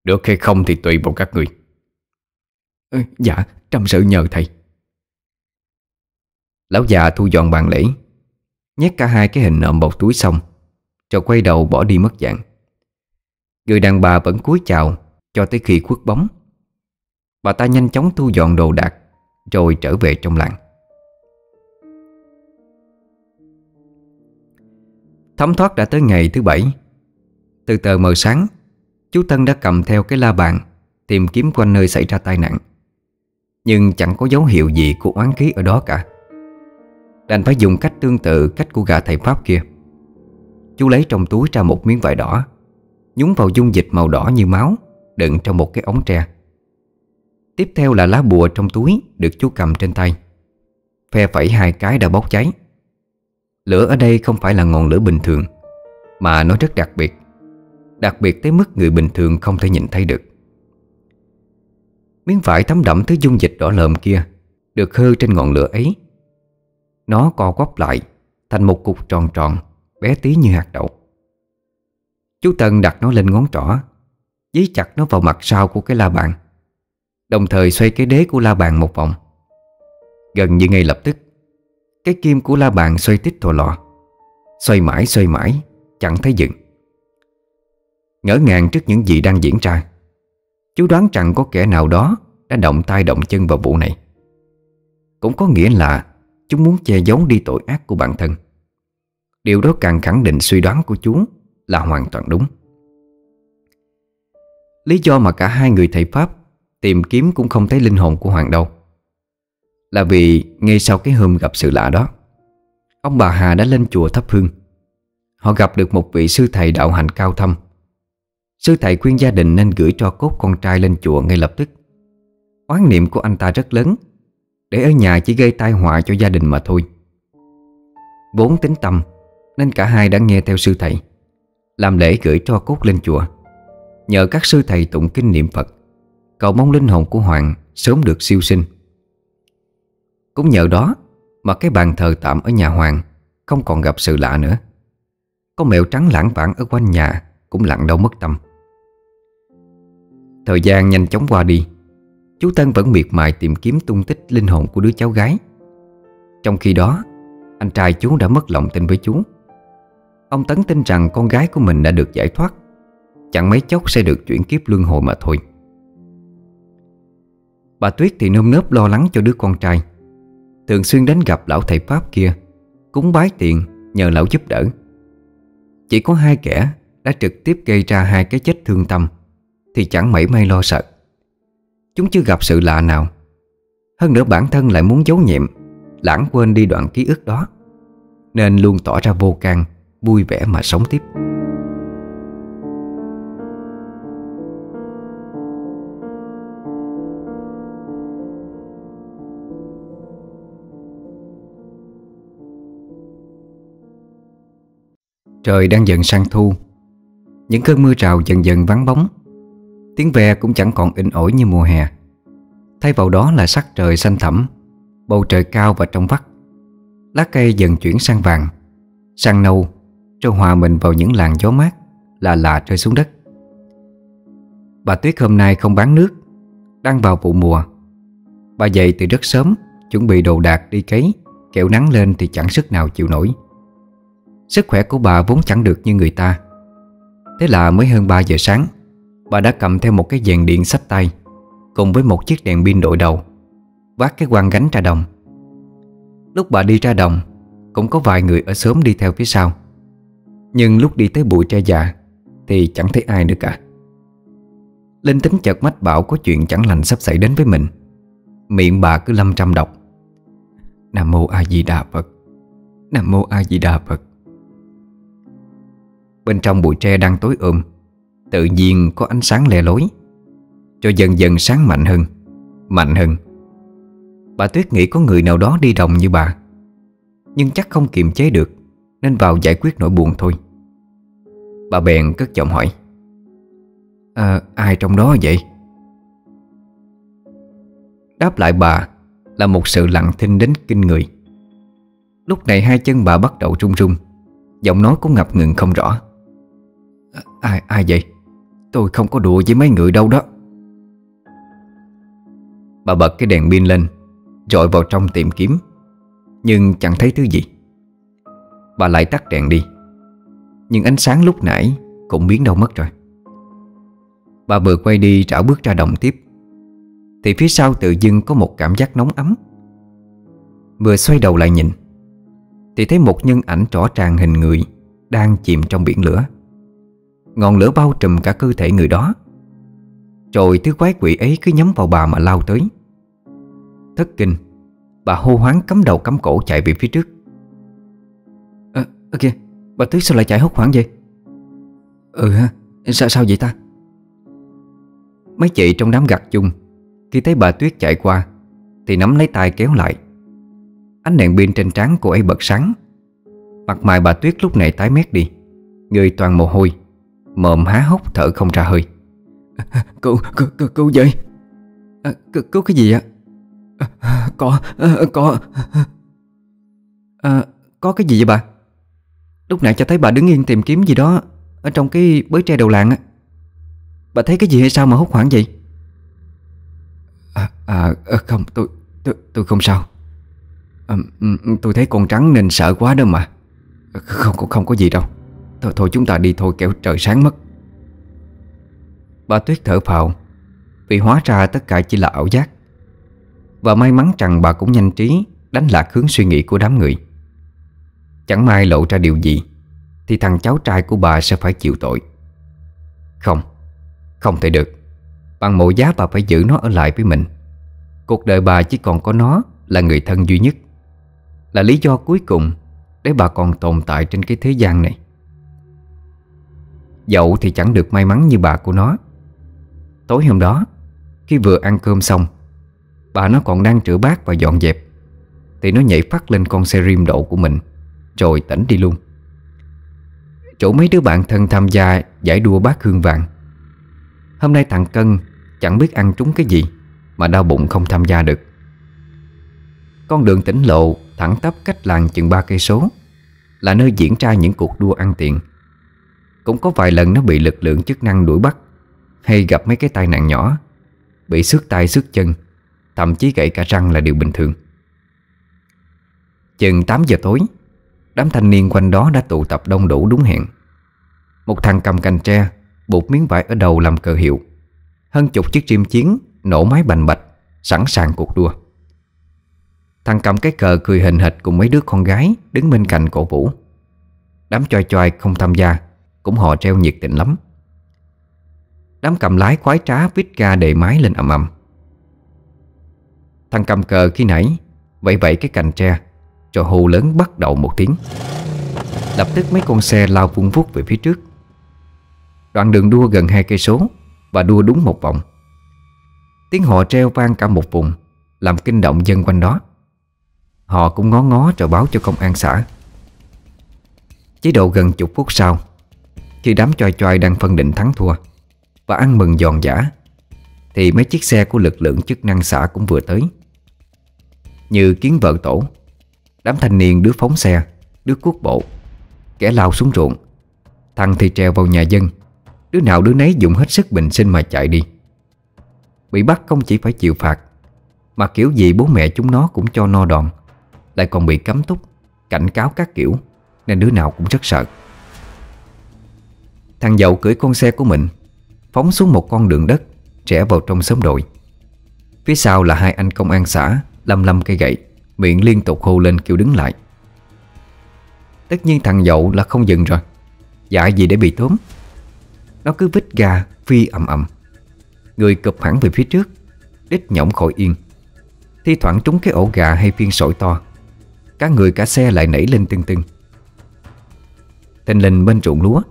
Được hay không thì tùy vào các ngươi." "Dạ, trăm sự nhờ thầy." Lão già thu dọn bàn lễ, nhét cả hai cái hình nộm vào túi xong, rồi quay đầu bỏ đi mất dạng. Người đàn bà vẫn cúi chào cho tới khi khuất bóng. Bà ta nhanh chóng thu dọn đồ đạc rồi trở về trong làng. Thấm thoát đã tới ngày thứ 7. Từ tờ mờ sáng, chú Tân đã cầm theo cái la bàn tìm kiếm quanh nơi xảy ra tai nạn, nhưng chẳng có dấu hiệu gì của oán khí ở đó cả. Đành phải dùng cách tương tự cách của gã thầy Pháp kia. Chú lấy trong túi ra một miếng vải đỏ, nhúng vào dung dịch màu đỏ như máu đựng trong một cái ống tre. Tiếp theo là lá bùa trong túi được chú cầm trên tay, phe phẩy hai cái đã bốc cháy. Lửa ở đây không phải là ngọn lửa bình thường, mà nó rất đặc biệt. Đặc biệt tới mức người bình thường không thể nhìn thấy được. Miếng vải thấm đẫm thứ dung dịch đỏ lợm kia được hơ trên ngọn lửa ấy. Nó co quắp lại thành một cục tròn tròn, bé tí như hạt đậu. Chú Tân đặt nó lên ngón trỏ, dí chặt nó vào mặt sau của cái la bàn, đồng thời xoay cái đế của la bàn một vòng. Gần như ngay lập tức, cái kim của la bàn xoay tít thò lò, xoay mãi, chẳng thấy dừng. Ngỡ ngàng trước những gì đang diễn ra, chú đoán rằng có kẻ nào đó đã động tay động chân vào vụ này. Cũng có nghĩa là chúng muốn che giấu đi tội ác của bản thân. Điều đó càng khẳng định suy đoán của chú là hoàn toàn đúng. Lý do mà cả hai người thầy Pháp tìm kiếm cũng không thấy linh hồn của Hoàng đâu, là vì ngay sau cái hôm gặp sự lạ đó, ông bà Hà đã lên chùa thắp hương. Họ gặp được một vị sư thầy đạo hành cao thâm. Sư thầy khuyên gia đình nên gửi tro cốt con trai lên chùa ngay lập tức. Oán niệm của anh ta rất lớn, để ở nhà chỉ gây tai họa cho gia đình mà thôi. Vốn tính tâm nên cả hai đã nghe theo sư thầy, làm lễ gửi tro cốt lên chùa, nhờ các sư thầy tụng kinh niệm Phật, cầu mong linh hồn của Hoàng sớm được siêu sinh. Cũng nhờ đó mà cái bàn thờ tạm ở nhà Hoàng không còn gặp sự lạ nữa. Con mèo trắng lãng vãng ở quanh nhà cũng lặng đâu mất tâm. Thời gian nhanh chóng qua đi, chú Tân vẫn miệt mài tìm kiếm tung tích linh hồn của đứa cháu gái. Trong khi đó, anh trai chú đã mất lòng tin với chú. Ông Tấn tin rằng con gái của mình đã được giải thoát, chẳng mấy chốc sẽ được chuyển kiếp luân hồi mà thôi. Bà Tuyết thì nơm nớp lo lắng cho đứa con trai, thường xuyên đến gặp lão thầy Pháp kia, cúng bái tiền nhờ lão giúp đỡ. Chỉ có hai kẻ đã trực tiếp gây ra hai cái chết thương tâm thì chẳng mảy may lo sợ. Chúng chưa gặp sự lạ nào, hơn nữa bản thân lại muốn giấu nhiệm, lãng quên đi đoạn ký ức đó, nên luôn tỏ ra vô can, vui vẻ mà sống tiếp. Trời đang dần sang thu, những cơn mưa rào dần dần vắng bóng. Tiếng ve cũng chẳng còn inh ỏi như mùa hè. Thay vào đó là sắc trời xanh thẳm, bầu trời cao và trong vắt. Lá cây dần chuyển sang vàng, sang nâu, rồi hòa mình vào những làn gió mát lạ rơi xuống đất. Bà Tuyết hôm nay không bán nước, đang vào vụ mùa. Bà dậy từ rất sớm, chuẩn bị đồ đạc đi cấy, kẻo nắng lên thì chẳng sức nào chịu nổi. Sức khỏe của bà vốn chẳng được như người ta, thế là mới hơn 3 giờ sáng, bà đã cầm theo một cái giàn điện xách tay, cùng với một chiếc đèn pin đội đầu, vác cái quang gánh ra đồng. Lúc bà đi ra đồng, cũng có vài người ở xóm đi theo phía sau, nhưng lúc đi tới bụi tre già thì chẳng thấy ai nữa cả. Linh tính chợt mách bảo có chuyện chẳng lành sắp xảy đến với mình. Miệng bà cứ lăm trăm đọc: Nam mô A Di Đà Phật, Nam mô A Di Đà Phật. Bên trong bụi tre đang tối ôm, tự nhiên có ánh sáng le lối, rồi dần dần sáng mạnh hơn, mạnh hơn. Bà Tuyết nghĩ có người nào đó đi đồng như bà, nhưng chắc không kiềm chế được nên vào giải quyết nỗi buồn thôi. Bà bèn cất giọng hỏi: Ai trong đó vậy? Đáp lại bà là một sự lặng thinh đến kinh người. Lúc này hai chân bà bắt đầu run run, giọng nói cũng ngập ngừng không rõ. Ai vậy? Tôi không có đùa với mấy người đâu đó. Bà bật cái đèn pin lên, rọi vào trong tìm kiếm, nhưng chẳng thấy thứ gì. Bà lại tắt đèn đi, nhưng ánh sáng lúc nãy cũng biến đâu mất rồi. Bà vừa quay đi rảo bước ra đồng tiếp thì phía sau tự dưng có một cảm giác nóng ấm. Vừa xoay đầu lại nhìn thì thấy một nhân ảnh rõ ràng hình người đang chìm trong biển lửa. Ngọn lửa bao trùm cả cơ thể người đó, rồi thứ quái quỷ ấy cứ nhắm vào bà mà lao tới. Thất kinh, bà hô hoáng cắm đầu cắm cổ chạy về phía trước. Kìa, bà Tuyết sao lại chạy hốt hoảng vậy? Sao vậy ta? Mấy chị trong đám gặt chung khi thấy bà Tuyết chạy qua thì nắm lấy tay kéo lại. Ánh đèn pin trên trán cô ấy bật sáng. Mặt mày bà Tuyết lúc này tái mét đi, người toàn mồ hôi, mồm há hốc thở không ra hơi. Cô vậy? Cứu cái gì ạ? Có cái gì vậy bà? Lúc nãy cho thấy bà đứng yên tìm kiếm gì đó ở trong cái bới tre đầu làng á. Bà thấy cái gì hay sao mà hốt hoảng vậy? Không, tôi không sao. Tôi thấy con trắng nên sợ quá đó mà. Không có gì đâu. Thôi chúng ta đi thôi, kẻo trời sáng mất. Bà Tuyết thở phào, vì hóa ra tất cả chỉ là ảo giác. Và may mắn rằng bà cũng nhanh trí đánh lạc hướng suy nghĩ của đám người. Chẳng may lộ ra điều gì thì thằng cháu trai của bà sẽ phải chịu tội. Không thể được. Bằng mọi giá bà phải giữ nó ở lại với mình. Cuộc đời bà chỉ còn có nó là người thân duy nhất, là lý do cuối cùng để bà còn tồn tại trên cái thế gian này. Dậu thì chẳng được may mắn như bà của nó. Tối hôm đó, khi vừa ăn cơm xong, bà nó còn đang rửa bát và dọn dẹp thì nó nhảy phắt lên con xe rim độ của mình rồi tỉnh đi luôn. Chỗ mấy đứa bạn thân tham gia giải đua bát hương vàng. Hôm nay thằng Cân chẳng biết ăn trúng cái gì mà đau bụng không tham gia được. Con đường tỉnh lộ thẳng tắp cách làng chừng 3 cây số là nơi diễn ra những cuộc đua ăn tiền. Cũng có vài lần nó bị lực lượng chức năng đuổi bắt, hay gặp mấy cái tai nạn nhỏ, bị xước tay xước chân, thậm chí gãy cả răng là điều bình thường. Chừng 8 giờ tối, đám thanh niên quanh đó đã tụ tập đông đủ đúng hẹn. Một thằng cầm cành tre, buộc miếng vải ở đầu làm cờ hiệu. Hơn chục chiếc chim chiến nổ máy bành bạch, sẵn sàng cuộc đua. Thằng cầm cái cờ cười hình hệt cùng mấy đứa con gái đứng bên cạnh cổ vũ. Đám choi choi không tham gia cũng họ treo nhiệt tình lắm. Đám cầm lái khoái trá vít ga đầy máy lên ầm ầm. Thằng cầm cờ khi nãy vẫy vẫy cái cành tre rồi hô lớn bắt đầu một tiếng. Lập tức mấy con xe lao vun vút về phía trước. Đoạn đường đua gần 2 cây số và đua đúng một vòng. Tiếng họ treo vang cả một vùng, làm kinh động dân quanh đó. Họ cũng ngó ngó rồi báo cho công an xã. Chỉ độ gần chục phút sau, khi đám choi choi đang phân định thắng thua và ăn mừng giòn giã, thì mấy chiếc xe của lực lượng chức năng xã cũng vừa tới. Như kiến vợ tổ, đám thanh niên đứa phóng xe, đứa cuốc bộ, kẻ lao xuống ruộng, thằng thì trèo vào nhà dân. Đứa nào đứa nấy dùng hết sức bình sinh mà chạy đi. Bị bắt không chỉ phải chịu phạt, mà kiểu gì bố mẹ chúng nó cũng cho no đòn, lại còn bị cấm túc, cảnh cáo các kiểu, nên đứa nào cũng rất sợ. Thằng Dậu cưỡi con xe của mình phóng xuống một con đường đất rẽ vào trong xóm đồi. Phía sau là 2 anh công an xã lăm lăm cây gậy, miệng liên tục hô lên kêu đứng lại. Tất nhiên thằng Dậu là không dừng rồi, dạ gì để bị tóm. Nó cứ vít ga phi ầm ầm, người cụp hẳn về phía trước, đít nhõng khỏi yên. Thi thoảng trúng cái ổ gà hay phiên sỏi to, cả người cả xe lại nảy lên tưng tưng. Thình lình bên ruộng lúa,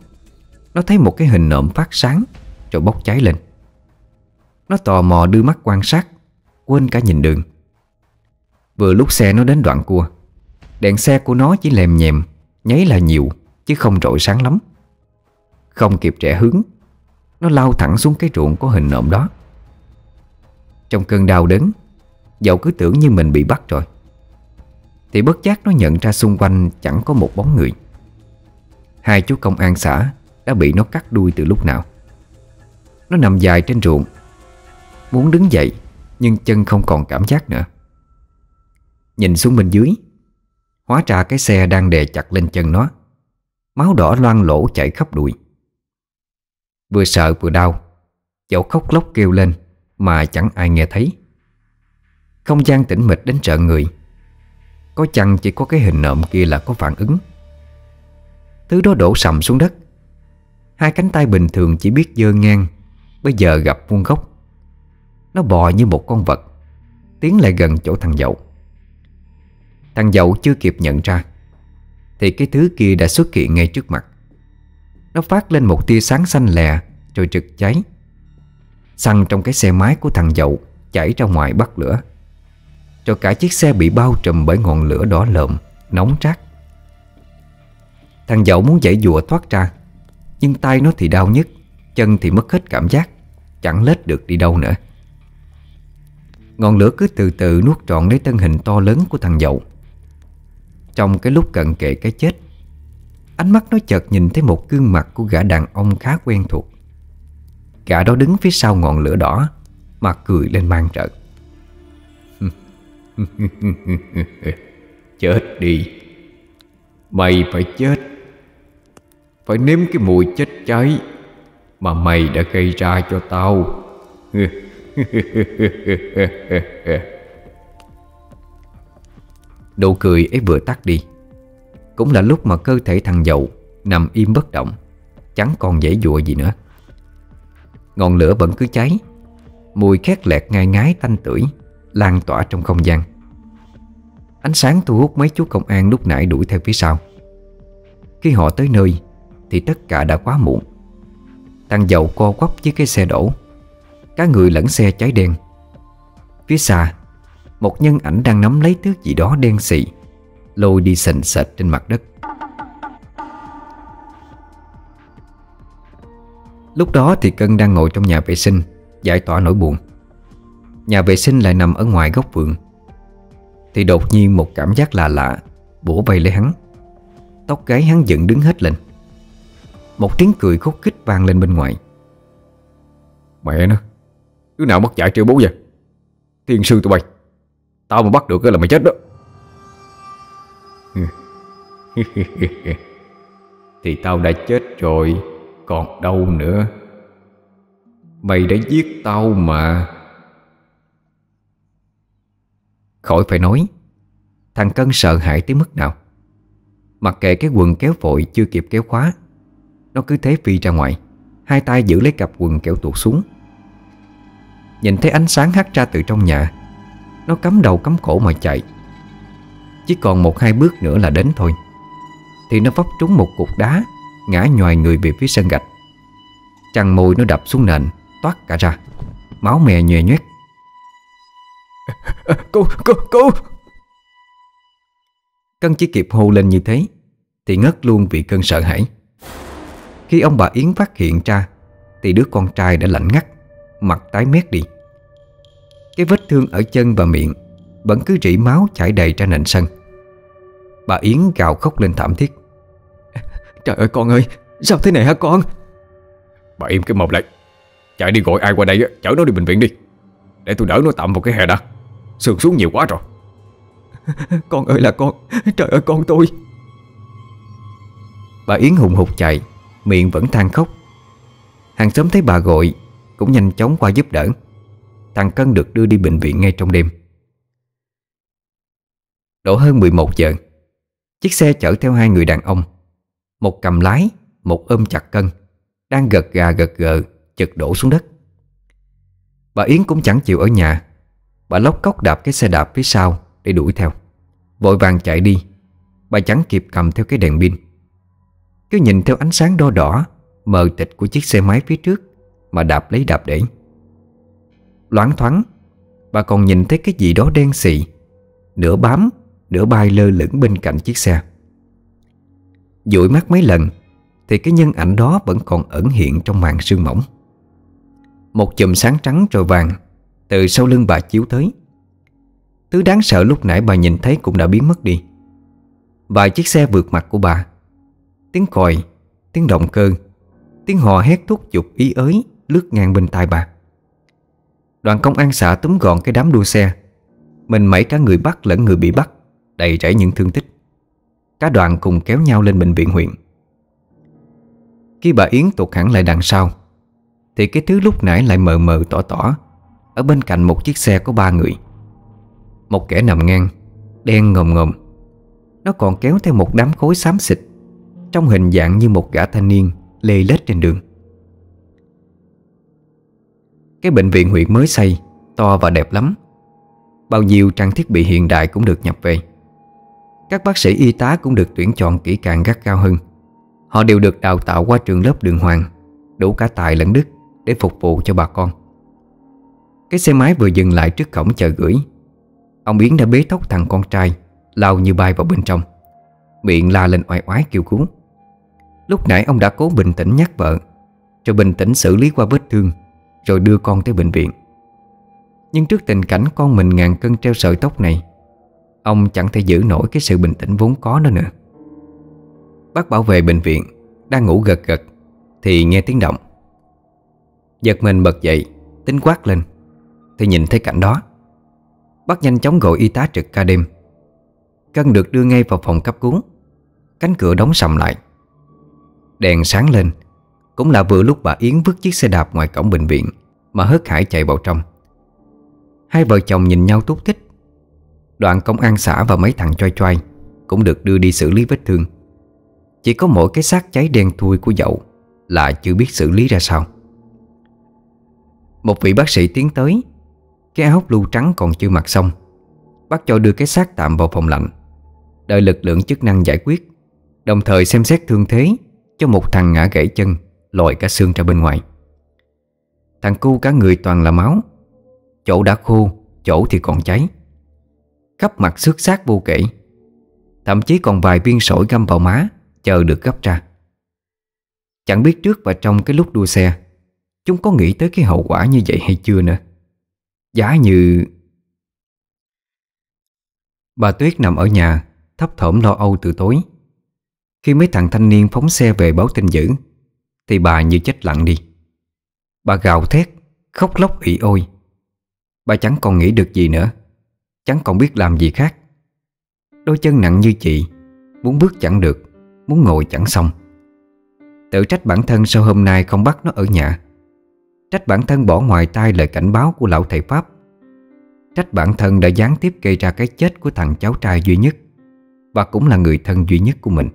nó thấy một cái hình nộm phát sáng rồi bốc cháy lên. Nó tò mò đưa mắt quan sát, quên cả nhìn đường. Vừa lúc xe nó đến đoạn cua, đèn xe của nó chỉ lèm nhèm nháy là nhiều chứ không rọi sáng lắm. Không kịp rẽ hướng, nó lao thẳng xuống cái ruộng có hình nộm đó. Trong cơn đau đớn, Dậu cứ tưởng như mình bị bắt rồi, thì bất giác nó nhận ra xung quanh chẳng có một bóng người. 2 chú công an xã đã bị nó cắt đuôi từ lúc nào. Nó nằm dài trên ruộng, muốn đứng dậy nhưng chân không còn cảm giác nữa. Nhìn xuống bên dưới, hóa ra cái xe đang đè chặt lên chân nó, máu đỏ loang lỗ chảy khắp đùi. Vừa sợ vừa đau, Dậu khóc lóc kêu lên mà chẳng ai nghe thấy. Không gian tĩnh mịch đến sợ người. Có chăng chỉ có cái hình nộm kia là có phản ứng. Thứ đó đổ sầm xuống đất. 2 cánh tay bình thường chỉ biết giơ ngang, bây giờ gặp vuông góc. Nó bò như một con vật, tiến lại gần chỗ thằng Dậu. Thằng Dậu chưa kịp nhận ra thì cái thứ kia đã xuất hiện ngay trước mặt. Nó phát lên một tia sáng xanh lè rồi trực cháy. Xăng trong cái xe máy của thằng Dậu chảy ra ngoài bắt lửa. cho cả chiếc xe bị bao trùm bởi ngọn lửa đỏ lợm, nóng rát. Thằng Dậu muốn giãy giụa thoát ra, nhưng tay nó thì đau nhức, chân thì mất hết cảm giác, chẳng lết được đi đâu nữa. Ngọn lửa cứ từ từ nuốt trọn lấy thân hình to lớn của thằng Dậu. Trong cái lúc cận kề cái chết, ánh mắt nó chợt nhìn thấy một gương mặt của gã đàn ông khá quen thuộc. Gã đó đứng phía sau ngọn lửa đỏ mà cười lên man rợ. Chết đi, mày phải chết, phải nếm cái mùi chết cháy mà mày đã gây ra cho tao. Nụ cười ấy vừa tắt đi cũng là lúc mà cơ thể thằng Dậu nằm im bất động, chẳng còn dễ dụa gì nữa. Ngọn lửa vẫn cứ cháy, mùi khét lẹt ngai ngái tanh tưởi lan tỏa trong không gian. Ánh sáng thu hút mấy chú công an lúc nãy đuổi theo phía sau. Khi họ tới nơi thì tất cả đã quá muộn. Thằng Dậu co quắp với cái xe đổ, cả người lẫn xe cháy đen. Phía xa, một nhân ảnh đang nắm lấy thứ gì đó đen xì, lôi đi sền sệt trên mặt đất. Lúc đó thì Cân đang ngồi trong nhà vệ sinh giải tỏa nỗi buồn. Nhà vệ sinh lại nằm ở ngoài góc vườn. Thì đột nhiên một cảm giác lạ lạ bủa vây lấy hắn. Tóc gáy hắn dựng đứng hết lên. Một tiếng cười khúc khích vang lên bên ngoài. Mẹ nó, đứa nào mất dạy trêu bố vậy? Thiên sư tụi bay, tao mà bắt được là mày chết đó. Thì tao đã chết rồi, còn đâu nữa. Mày đã giết tao mà. Khỏi phải nói, thằng Cân sợ hãi tới mức nào. Mặc kệ cái quần kéo vội chưa kịp kéo khóa, nó cứ thế phi ra ngoài, hai tay giữ lấy cặp quần kéo tuột xuống. Nhìn thấy ánh sáng hắt ra từ trong nhà, nó cắm đầu cắm cổ mà chạy. Chỉ còn một hai bước nữa là đến thôi thì nó vấp trúng một cục đá, ngã nhoài người về phía sân gạch. Chằn môi nó đập xuống nền, toát cả ra, máu mè nhòe nhoét. Cô Cân chỉ kịp hô lên như thế thì ngất luôn vì cơn sợ hãi. Khi ông bà Yến phát hiện ra thì đứa con trai đã lạnh ngắt, mặt tái mét đi. Cái vết thương ở chân và miệng vẫn cứ rỉ máu chảy đầy ra nền sân. Bà Yến gào khóc lên thảm thiết. Trời ơi con ơi, sao thế này hả con? Bà im cái mồm lại, chạy đi gọi ai qua đây chở nó đi bệnh viện đi, để tôi đỡ nó tạm vào cái hè đã, sườn xuống nhiều quá rồi. Con ơi là con, trời ơi con tôi. Bà Yến hùng hục chạy, miệng vẫn than khóc. Hàng xóm thấy bà gọi cũng nhanh chóng qua giúp đỡ. Thằng Cân được đưa đi bệnh viện ngay trong đêm. Độ hơn 11 giờ, chiếc xe chở theo hai người đàn ông, một cầm lái, một ôm chặt Cân, đang gật gà gật gờ chật đổ xuống đất. Bà Yến cũng chẳng chịu ở nhà. Bà lóc cóc đạp cái xe đạp phía sau để đuổi theo, vội vàng chạy đi. Bà chẳng kịp cầm theo cái đèn pin, cứ nhìn theo ánh sáng đo đỏ mờ tịch của chiếc xe máy phía trước mà đạp lấy đạp để. Loáng thoáng bà còn nhìn thấy cái gì đó đen xì, nửa bám nửa bay lơ lửng bên cạnh chiếc xe. Dụi mắt mấy lần thì cái nhân ảnh đó vẫn còn ẩn hiện trong màn sương mỏng. Một chùm sáng trắng rồi vàng từ sau lưng bà chiếu tới. Thứ đáng sợ lúc nãy bà nhìn thấy cũng đã biến mất đi. Vài chiếc xe vượt mặt của bà, tiếng còi, tiếng động cơ, tiếng hò hét thúc giục ý ới lướt ngang bên tai bà. Đoàn công an xã túm gọn cái đám đua xe, mình mẩy cả người bắt lẫn người bị bắt, đầy rẫy những thương tích. Cả đoàn cùng kéo nhau lên bệnh viện huyện. Khi bà Yến tụt hẳn lại đằng sau thì cái thứ lúc nãy lại mờ mờ tỏ tỏ ở bên cạnh một chiếc xe có ba người. Một kẻ nằm ngang, đen ngòm ngòm. Nó còn kéo theo một đám khối xám xịt, trong hình dạng như một gã thanh niên lê lết trên đường. Cái bệnh viện huyện mới xây, to và đẹp lắm. Bao nhiêu trang thiết bị hiện đại cũng được nhập về. Các bác sĩ y tá cũng được tuyển chọn kỹ càng gắt gao hơn. Họ đều được đào tạo qua trường lớp đường Hoàng, đủ cả tài lẫn đức để phục vụ cho bà con. Cái xe máy vừa dừng lại trước cổng chợ gửi, Ông Yến đã bế tóc thằng con trai, lao như bay vào bên trong, miệng la lên oai oái kêu cứu. Lúc nãy ông đã cố bình tĩnh nhắc vợ, rồi bình tĩnh xử lý qua vết thương, rồi đưa con tới bệnh viện. Nhưng trước tình cảnh con mình ngàn cân treo sợi tóc này, ông chẳng thể giữ nổi cái sự bình tĩnh vốn có đó nữa. Bác bảo vệ bệnh viện đang ngủ gật gật thì nghe tiếng động, giật mình bật dậy, tính quát lên thì nhìn thấy cảnh đó. Bác nhanh chóng gọi y tá trực ca đêm. Cân được đưa ngay vào phòng cấp cứu. Cánh cửa đóng sầm lại, đèn sáng lên. Cũng là vừa lúc bà Yến vứt chiếc xe đạp ngoài cổng bệnh viện mà hớt hải chạy vào trong. Hai vợ chồng nhìn nhau tút thích. Đoạn công an xã và mấy thằng choi choai cũng được đưa đi xử lý vết thương. Chỉ có mỗi cái xác cháy đen thui của Dậu là chưa biết xử lý ra sao. Một vị bác sĩ tiến tới, cái áo blue trắng còn chưa mặc xong. Bác cho đưa cái xác tạm vào phòng lạnh, đợi lực lượng chức năng giải quyết, đồng thời xem xét thương thế cho một thằng ngã gãy chân, lòi cả xương ra bên ngoài. Thằng cu cả người toàn là máu, chỗ đã khô, chỗ thì còn cháy, khắp mặt xước xác vô kể. Thậm chí còn vài viên sỏi găm vào má chờ được gấp ra. Chẳng biết trước và trong cái lúc đua xe chúng có nghĩ tới cái hậu quả như vậy hay chưa nữa. Giá như... Bà Tuyết nằm ở nhà thấp thỏm lo âu từ tối. Khi mấy thằng thanh niên phóng xe về báo tin dữ thì bà như chết lặng đi. Bà gào thét, khóc lóc ỉ ôi. Bà chẳng còn nghĩ được gì nữa, chẳng còn biết làm gì khác. Đôi chân nặng như chị, muốn bước chẳng được, muốn ngồi chẳng xong. Tự trách bản thân sao hôm nay không bắt nó ở nhà, trách bản thân bỏ ngoài tai lời cảnh báo của lão thầy Pháp, trách bản thân đã gián tiếp gây ra cái chết của thằng cháu trai duy nhất và cũng là người thân duy nhất của mình.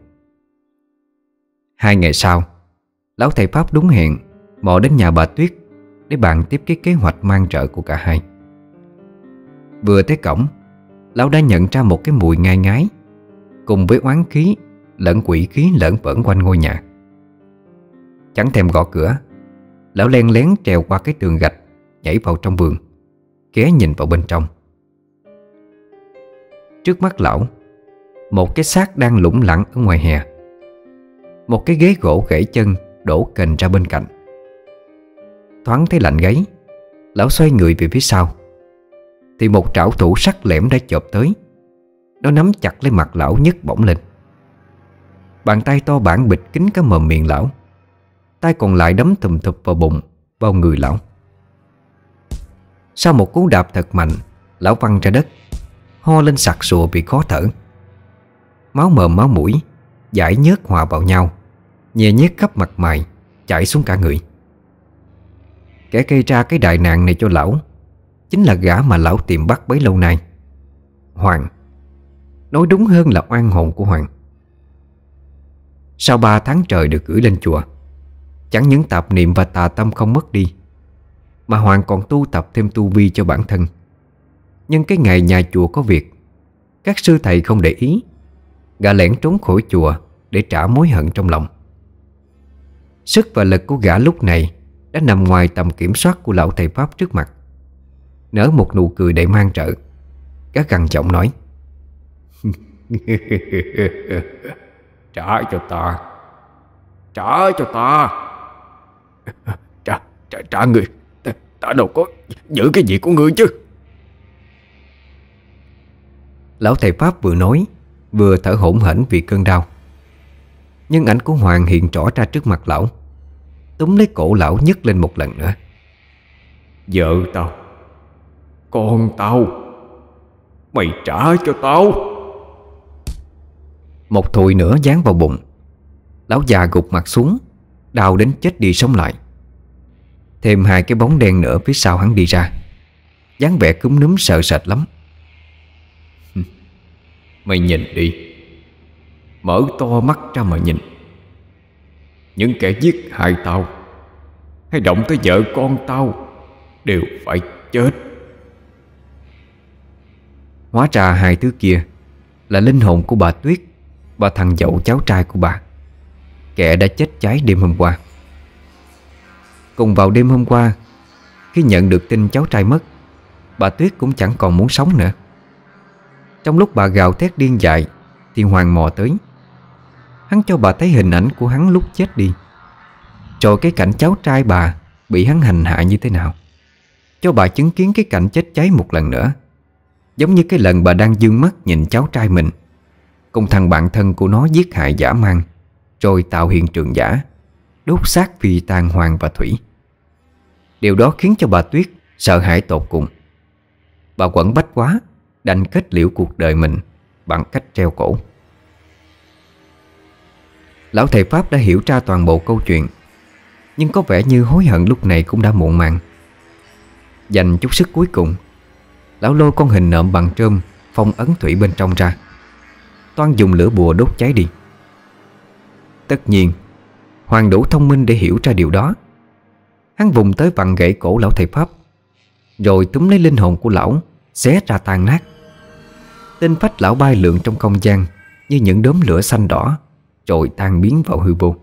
2 ngày sau, lão thầy Pháp đúng hẹn mò đến nhà bà Tuyết để bàn tiếp cái kế hoạch mang trợ của cả hai. Vừa tới cổng, lão đã nhận ra một cái mùi ngai ngái cùng với oán khí lẫn quỷ khí lởn vởn quanh ngôi nhà. Chẳng thèm gõ cửa, lão len lén trèo qua cái tường gạch, nhảy vào trong vườn, ghé nhìn vào bên trong. Trước mắt lão, một cái xác đang lủng lẳng ở ngoài hè. Một cái ghế gỗ gãy chân đổ kềnh ra bên cạnh. Thoáng thấy lạnh gáy, lão xoay người về phía sau thì một trảo thủ sắc lẻm đã chộp tới. Nó nắm chặt lấy mặt lão nhấc bổng lên. Bàn tay to bản bịt kín cả mồm miệng lão, tay còn lại đấm thùm thụp vào bụng, vào người lão. Sau một cú đạp thật mạnh, lão văng ra đất, ho lên sặc sụa vì khó thở. Máu mồm máu mũi dãi nhớt hòa vào nhau, nhè nhét khắp mặt mày, chảy xuống cả người. Kẻ gây ra cái đại nạn này cho lão chính là gã mà lão tìm bắt bấy lâu nay, Hoàng. Nói đúng hơn là oan hồn của Hoàng. Sau 3 tháng trời được gửi lên chùa, chẳng những tạp niệm và tà tâm không mất đi, mà Hoàng còn tu tập thêm tu vi cho bản thân. Nhưng cái ngày nhà chùa có việc, các sư thầy không để ý, gã lẻn trốn khỏi chùa để trả mối hận trong lòng. Sức và lực của gã lúc này đã nằm ngoài tầm kiểm soát của lão thầy Pháp trước mặt. Nở một nụ cười đầy mang trợ, gã gằn giọng nói: Trả cho ta, trả cho ta. Trả người. Ta đâu có giữ cái gì của người chứ. Lão thầy Pháp vừa nói vừa thở hổn hển vì cơn đau. Nhưng ảnh của Hoàng hiện rõ ra trước mặt lão, túm lấy cổ lão nhấc lên một lần nữa. Vợ tao, con tao, mày trả cho tao. Một thùi nữa dán vào bụng, lão già gục mặt xuống, đau đến chết đi sống lại. Thêm 2 cái bóng đen nữa phía sau hắn đi ra, dáng vẻ cúm núm sợ sệt lắm. Mày nhìn đi, mở to mắt ra mà nhìn. Những kẻ giết hại tao hay động tới vợ con tao đều phải chết. Hóa ra 2 thứ kia là linh hồn của bà Tuyết và thằng Dậu cháu trai của bà, kẻ đã chết cháy đêm hôm qua. Cùng vào đêm hôm qua, khi nhận được tin cháu trai mất, bà Tuyết cũng chẳng còn muốn sống nữa, Trong lúc bà gào thét điên dại thì Hoàng mò tới. Hắn cho bà thấy hình ảnh của hắn lúc chết đi, rồi cái cảnh cháu trai bà bị hắn hành hạ như thế nào, cho bà chứng kiến cái cảnh chết cháy một lần nữa, giống như cái lần bà đang dương mắt nhìn cháu trai mình cùng thằng bạn thân của nó giết hại dã man, rồi tạo hiện trường giả, đốt xác phi tang Hoàng và Thủy. Điều đó khiến cho bà Tuyết sợ hãi tột cùng. Bà quẫn bách quá, đành kết liễu cuộc đời mình bằng cách treo cổ. Lão thầy Pháp đã hiểu ra toàn bộ câu chuyện, nhưng có vẻ như hối hận lúc này cũng đã muộn màng. Dành chút sức cuối cùng, lão lôi con hình nộm bằng trơm phong ấn Thủy bên trong ra, toan dùng lửa bùa đốt cháy đi. Tất nhiên Hoàng đủ thông minh để hiểu ra điều đó. Hắn vùng tới vặn gãy cổ lão thầy Pháp, rồi túm lấy linh hồn của lão xé ra tan nát. Tinh phách lão bay lượn trong không gian như những đốm lửa xanh đỏ, rồi tan biến vào hư vô.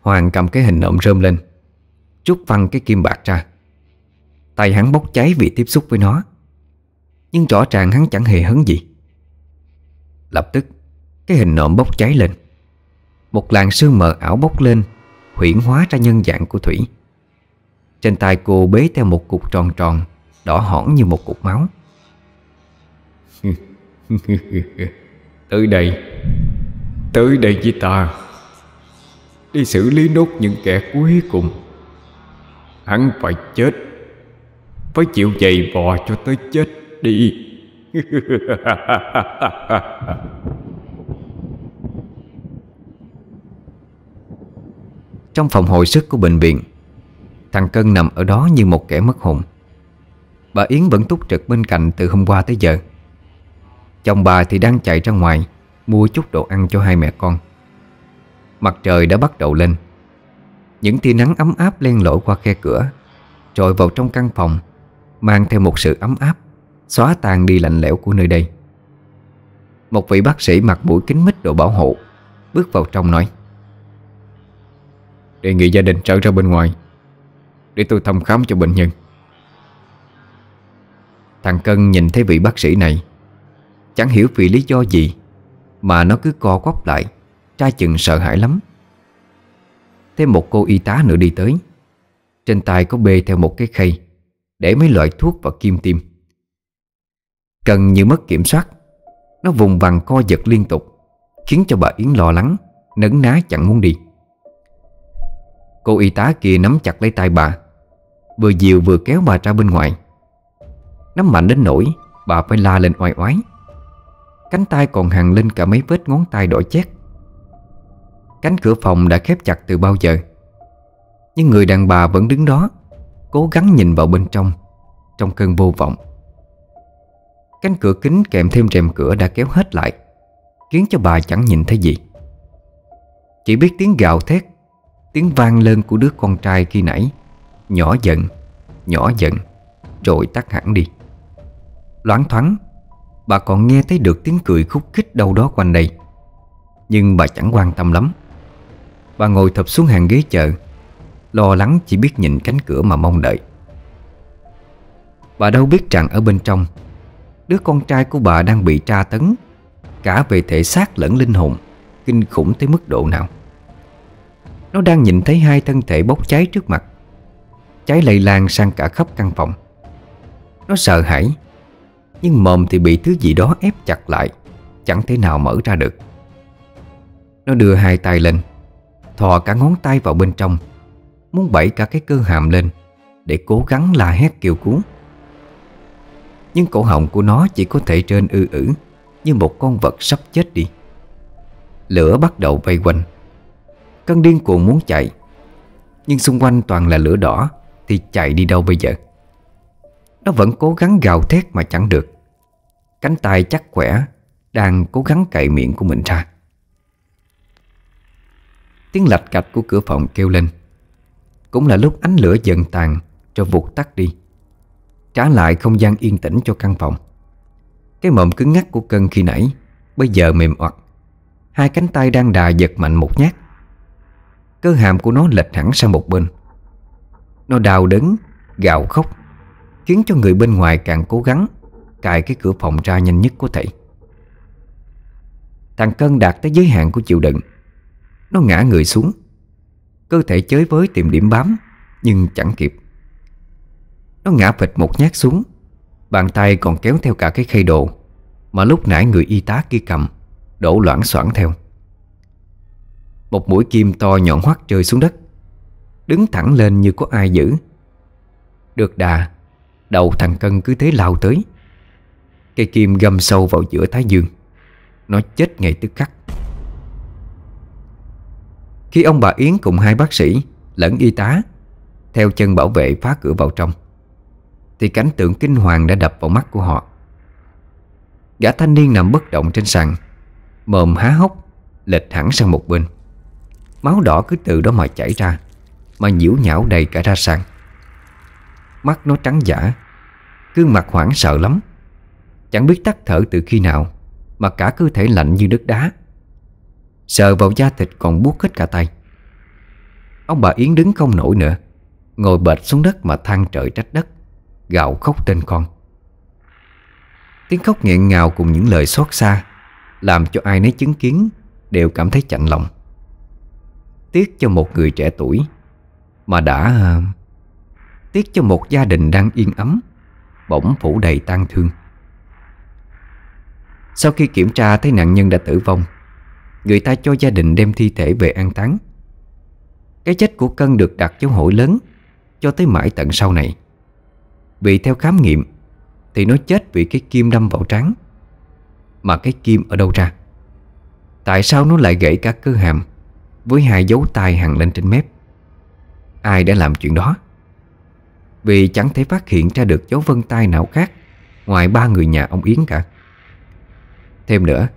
Hoàng cầm cái hình nộm rơm lên, rút văng cái kim bạc ra. Tay hắn bốc cháy vì tiếp xúc với nó, nhưng rõ ràng hắn chẳng hề hấn gì. Lập tức cái hình nộm bốc cháy lên, một làn sương mờ ảo bốc lên, huyễn hóa ra nhân dạng của Thủy. Trên tay cô bế theo một cục tròn tròn đỏ hỏn như một cục máu. Tới đây với ta, đi xử lý nốt những kẻ cuối cùng. Hắn phải chết, phải chịu giày vò cho tới chết đi. Trong phòng hồi sức của bệnh viện, thằng Cân nằm ở đó như một kẻ mất hồn. Bà Yến vẫn túc trực bên cạnh từ hôm qua tới giờ. Chồng bà thì đang chạy ra ngoài mua chút đồ ăn cho hai mẹ con. Mặt trời đã bắt đầu lên. Những tia nắng ấm áp len lỏi qua khe cửa, rồi vào trong căn phòng, mang theo một sự ấm áp xóa tan đi lạnh lẽo của nơi đây. Một vị bác sĩ mặc mũi kính mít đồ bảo hộ bước vào trong nói: "Đề nghị gia đình trở ra bên ngoài để tôi thăm khám cho bệnh nhân." Thằng Cân nhìn thấy vị bác sĩ này, chẳng hiểu vì lý do gì mà nó cứ co quắp lại, trai chừng sợ hãi lắm. Thêm một cô y tá nữa đi tới, trên tay có bê theo một cái khay để mấy loại thuốc và kim tiêm. Cân như mất kiểm soát, nó vùng vằng co giật liên tục, khiến cho bà Yến lo lắng, nấn ná chẳng muốn đi. Cô y tá kia nắm chặt lấy tay bà, vừa dìu vừa kéo bà ra bên ngoài. Nắm mạnh đến nỗi bà phải la lên oai oái, cánh tay còn hằn lên cả mấy vết ngón tay đỏ chét. Cánh cửa phòng đã khép chặt từ bao giờ, nhưng người đàn bà vẫn đứng đó, cố gắng nhìn vào bên trong, trong cơn vô vọng. Cánh cửa kính kèm thêm rèm cửa đã kéo hết lại, khiến cho bà chẳng nhìn thấy gì, chỉ biết tiếng gào thét, tiếng vang lên của đứa con trai khi nãy, nhỏ dần, rồi tắt hẳn đi. Loáng thoáng, bà còn nghe thấy được tiếng cười khúc khích đâu đó quanh đây, nhưng bà chẳng quan tâm lắm. Bà ngồi thụp xuống hàng ghế chờ, lo lắng chỉ biết nhìn cánh cửa mà mong đợi. Bà đâu biết rằng ở bên trong, đứa con trai của bà đang bị tra tấn, cả về thể xác lẫn linh hồn, kinh khủng tới mức độ nào. Nó đang nhìn thấy hai thân thể bốc cháy trước mặt, cháy lây lan sang cả khắp căn phòng. Nó sợ hãi, nhưng mồm thì bị thứ gì đó ép chặt lại, chẳng thể nào mở ra được. Nó đưa hai tay lên, thò cả ngón tay vào bên trong, muốn bẩy cả cái cơ hàm lên để cố gắng la hét kêu cứu. Nhưng cổ họng của nó chỉ có thể rên ư ử như một con vật sắp chết đi. Lửa bắt đầu vây quanh. Cân điên cuồng muốn chạy, nhưng xung quanh toàn là lửa đỏ thì chạy đi đâu bây giờ? Nó vẫn cố gắng gào thét mà chẳng được. Cánh tay chắc khỏe đang cố gắng cạy miệng của mình ra. Tiếng lạch cạch của cửa phòng kêu lên, cũng là lúc ánh lửa dần tàn rồi vụt tắt đi, trả lại không gian yên tĩnh cho căn phòng. Cái mồm cứng ngắc của Cân khi nãy bây giờ mềm oặt, hai cánh tay đang đà giật mạnh một nhát. Cơ hàm của nó lệch hẳn sang một bên. Nó đau đớn, gào khóc, khiến cho người bên ngoài càng cố gắng cài cái cửa phòng ra nhanh nhất có thể. Thằng Cân đạt tới giới hạn của chịu đựng. Nó ngã người xuống. Cơ thể chới với tìm điểm bám, nhưng chẳng kịp. Nó ngã phịch một nhát xuống. Bàn tay còn kéo theo cả cái khay đồ mà lúc nãy người y tá kia cầm, đổ loãng xoảng theo. Một mũi kim to nhọn hoắt rơi xuống đất, đứng thẳng lên như có ai giữ. Được đà, đầu thằng Cân cứ thế lao tới. Cây kim găm sâu vào giữa thái dương. Nó chết ngay tức khắc. Khi ông bà Yến cùng hai bác sĩ lẫn y tá theo chân bảo vệ phá cửa vào trong, thì cảnh tượng kinh hoàng đã đập vào mắt của họ. Gã thanh niên nằm bất động trên sàn, mồm há hốc, lệch hẳn sang một bên. Máu đỏ cứ từ đó mà chảy ra, mà nhiễu nhão đầy cả ra sàn. Mắt nó trắng dã, gương mặt hoảng sợ lắm. Chẳng biết tắt thở từ khi nào mà cả cơ thể lạnh như đất đá. Sờ vào da thịt còn buốt hết cả tay. Ông bà Yến đứng không nổi nữa, ngồi bệt xuống đất mà than trời trách đất, gào khóc tên con. Tiếng khóc nghẹn ngào cùng những lời xót xa làm cho ai nấy chứng kiến đều cảm thấy chạnh lòng. Tiếc cho một người trẻ tuổi mà đã... Tiếc cho một gia đình đang yên ấm bỗng phủ đầy tang thương. Sau khi kiểm tra thấy nạn nhân đã tử vong, người ta cho gia đình đem thi thể về an táng. Cái chết của Cân được đặt dấu hỏi lớn cho tới mãi tận sau này. Vì theo khám nghiệm thì nó chết vì cái kim đâm vào trán. Mà cái kim ở đâu ra? Tại sao nó lại gãy cả cơ hàm với hai dấu tai hằn lên trên mép? Ai đã làm chuyện đó? Vì chẳng thể phát hiện ra được dấu vân tay nào khác ngoài ba người nhà ông Yến cả. Thêm nữa,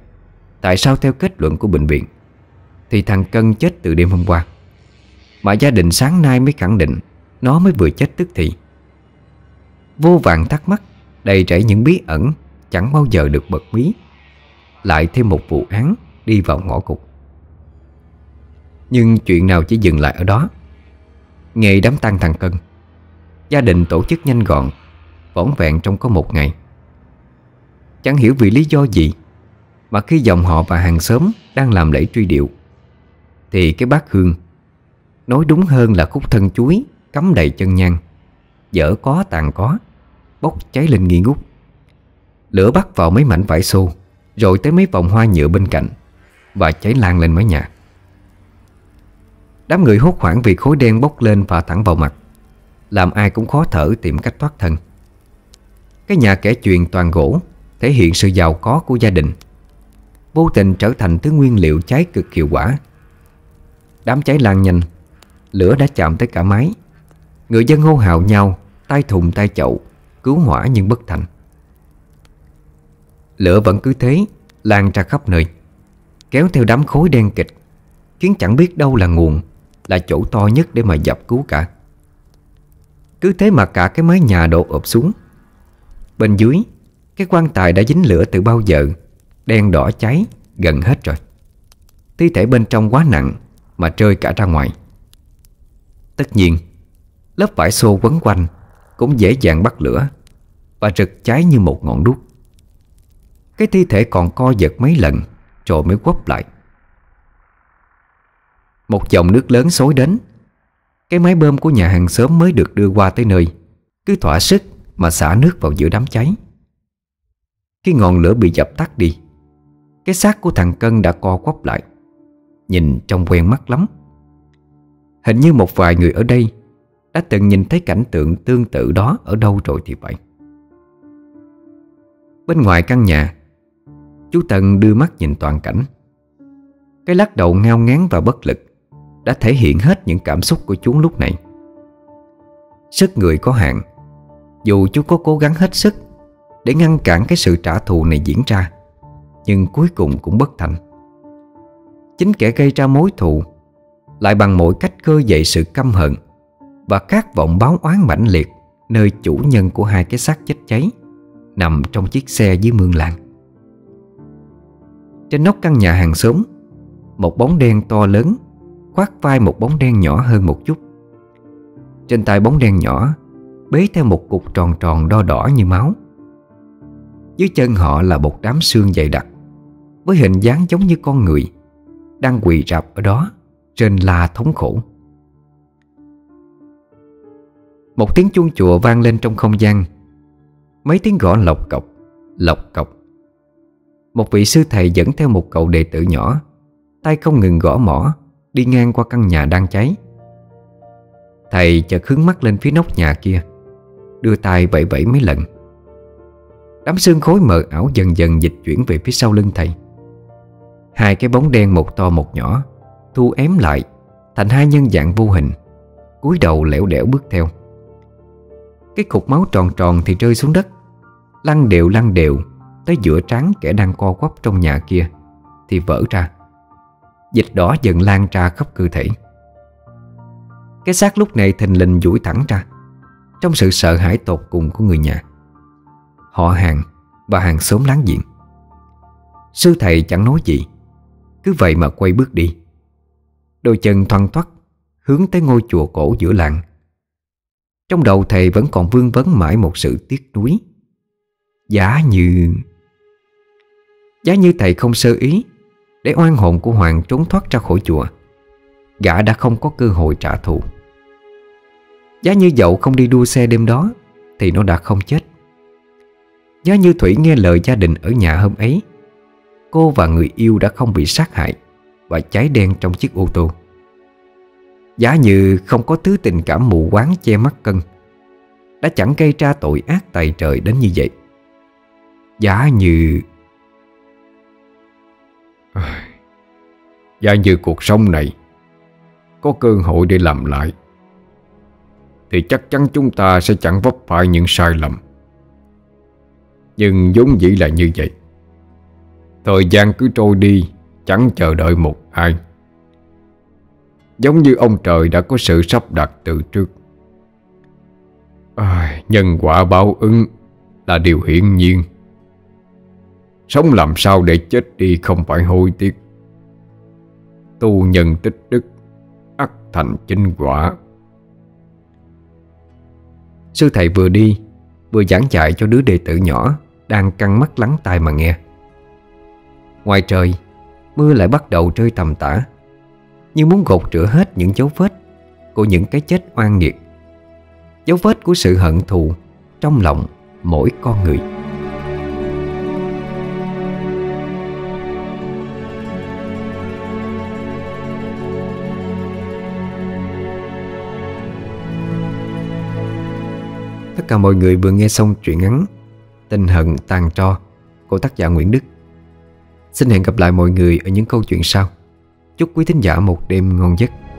tại sao theo kết luận của bệnh viện thì thằng Cân chết từ đêm hôm qua, mà gia đình sáng nay mới khẳng định nó mới vừa chết tức thì? Vô vàn thắc mắc đầy rẫy những bí ẩn chẳng bao giờ được bật mí. Lại thêm một vụ án đi vào ngõ cụt. Nhưng chuyện nào chỉ dừng lại ở đó. Ngày đám tang thằng Cân, gia đình tổ chức nhanh gọn, vỏn vẹn trong có một ngày. Chẳng hiểu vì lý do gì mà khi dòng họ và hàng xóm đang làm lễ truy điệu thì cái bát hương, nói đúng hơn là khúc thân chuối cắm đầy chân nhang, dở có tàn có, bốc cháy lên nghi ngút. Lửa bắt vào mấy mảnh vải xô, rồi tới mấy vòng hoa nhựa bên cạnh, và cháy lan lên mái nhà. Đám người hốt hoảng vì khối đen bốc lên và thẳng vào mặt, làm ai cũng khó thở tìm cách thoát thân. Cái nhà kẻ chuyền toàn gỗ thể hiện sự giàu có của gia đình, vô tình trở thành thứ nguyên liệu cháy cực hiệu quả. Đám cháy lan nhanh, lửa đã chạm tới cả mái. Người dân hô hào nhau, tay thùng tay chậu, cứu hỏa nhưng bất thành. Lửa vẫn cứ thế lan ra khắp nơi, kéo theo đám khối đen kịch, khiến chẳng biết đâu là nguồn, là chỗ to nhất để mà dập cứu cả. Cứ thế mà cả cái mái nhà đổ ụp xuống. Bên dưới, cái quan tài đã dính lửa từ bao giờ, đen đỏ cháy gần hết rồi. Thi thể bên trong quá nặng mà rơi cả ra ngoài. Tất nhiên, lớp vải xô quấn quanh cũng dễ dàng bắt lửa và rực cháy như một ngọn đuốc. Cái thi thể còn co giật mấy lần rồi mới quắp lại. Một dòng nước lớn xối đến. Cái máy bơm của nhà hàng xóm mới được đưa qua tới nơi, cứ thỏa sức mà xả nước vào giữa đám cháy. Khi ngọn lửa bị dập tắt đi, cái xác của thằng Cân đã co quắp lại, nhìn trông quen mắt lắm. Hình như một vài người ở đây đã từng nhìn thấy cảnh tượng tương tự đó ở đâu rồi thì vậy. Bên ngoài căn nhà, chú Tần đưa mắt nhìn toàn cảnh. Cái lắc đầu ngao ngán và bất lực đã thể hiện hết những cảm xúc của chú lúc này. Sức người có hạn, dù chú có cố gắng hết sức để ngăn cản cái sự trả thù này diễn ra, nhưng cuối cùng cũng bất thành. Chính kẻ gây ra mối thù lại bằng mọi cách khơi dậy sự căm hận và khát vọng báo oán mãnh liệt nơi chủ nhân của hai cái xác chết cháy nằm trong chiếc xe dưới mương làng. Trên nóc căn nhà hàng xóm, một bóng đen to lớn khoác vai một bóng đen nhỏ hơn một chút. Trên tay bóng đen nhỏ bế theo một cục tròn tròn đo đỏ như máu. Dưới chân họ là một đám xương dày đặc với hình dáng giống như con người, đang quỳ rạp ở đó rên la thống khổ. Một tiếng chuông chùa vang lên trong không gian. Mấy tiếng gõ lộc cộc, lộc cộc. Một vị sư thầy dẫn theo một cậu đệ tử nhỏ, tay không ngừng gõ mõ, đi ngang qua căn nhà đang cháy. Thầy chợt hướng mắt lên phía nóc nhà kia, đưa tay vẫy vẫy mấy lần. Đám xương khối mờ ảo dần dần dịch chuyển về phía sau lưng thầy. Hai cái bóng đen một to một nhỏ thu ém lại thành hai nhân dạng vô hình, cúi đầu lẻo đẻo bước theo. Cái cục máu tròn tròn thì rơi xuống đất, lăn đều tới giữa trán kẻ đang co quắp trong nhà kia thì vỡ ra. Dịch đỏ dần lan ra khắp cơ thể. Cái xác lúc này thình lình duỗi thẳng ra trong sự sợ hãi tột cùng của người nhà, họ hàng và hàng xóm láng giềng. Sư thầy chẳng nói gì, cứ vậy mà quay bước đi, đôi chân thoăn thoắt hướng tới ngôi chùa cổ giữa làng. Trong đầu thầy vẫn còn vương vấn mãi một sự tiếc nuối. Giá như thầy không sơ ý để oan hồn của Hoàng trốn thoát ra khỏi chùa, gã đã không có cơ hội trả thù. Giá như Dậu không đi đua xe đêm đó thì nó đã không chết. Giá như Thủy nghe lời gia đình ở nhà hôm ấy, cô và người yêu đã không bị sát hại và cháy đen trong chiếc ô tô. Giá như không có thứ tình cảm mù quáng che mắt Cân, đã chẳng gây ra tội ác tày trời đến như vậy. Giá như cuộc sống này có cơ hội để làm lại, thì chắc chắn chúng ta sẽ chẳng vấp phải những sai lầm. Nhưng vốn dĩ là như vậy. Thời gian cứ trôi đi, chẳng chờ đợi một ai. Giống như ông trời đã có sự sắp đặt từ trước. Nhân quả báo ứng là điều hiển nhiên. Sống làm sao để chết đi không phải hối tiếc. Tu nhân tích đức, ắt thành chính quả. Sư thầy vừa đi vừa giảng dạy cho đứa đệ tử nhỏ đang căng mắt lắng tai mà nghe. Ngoài trời, mưa lại bắt đầu rơi tầm tã, như muốn gột rửa hết những dấu vết của những cái chết oan nghiệt, dấu vết của sự hận thù trong lòng mỗi con người. Tất cả mọi người vừa nghe xong truyện ngắn Tình Hận Tàn Tro của tác giả Nguyễn Đức. Xin hẹn gặp lại mọi người ở những câu chuyện sau. Chúc quý thính giả một đêm ngon giấc.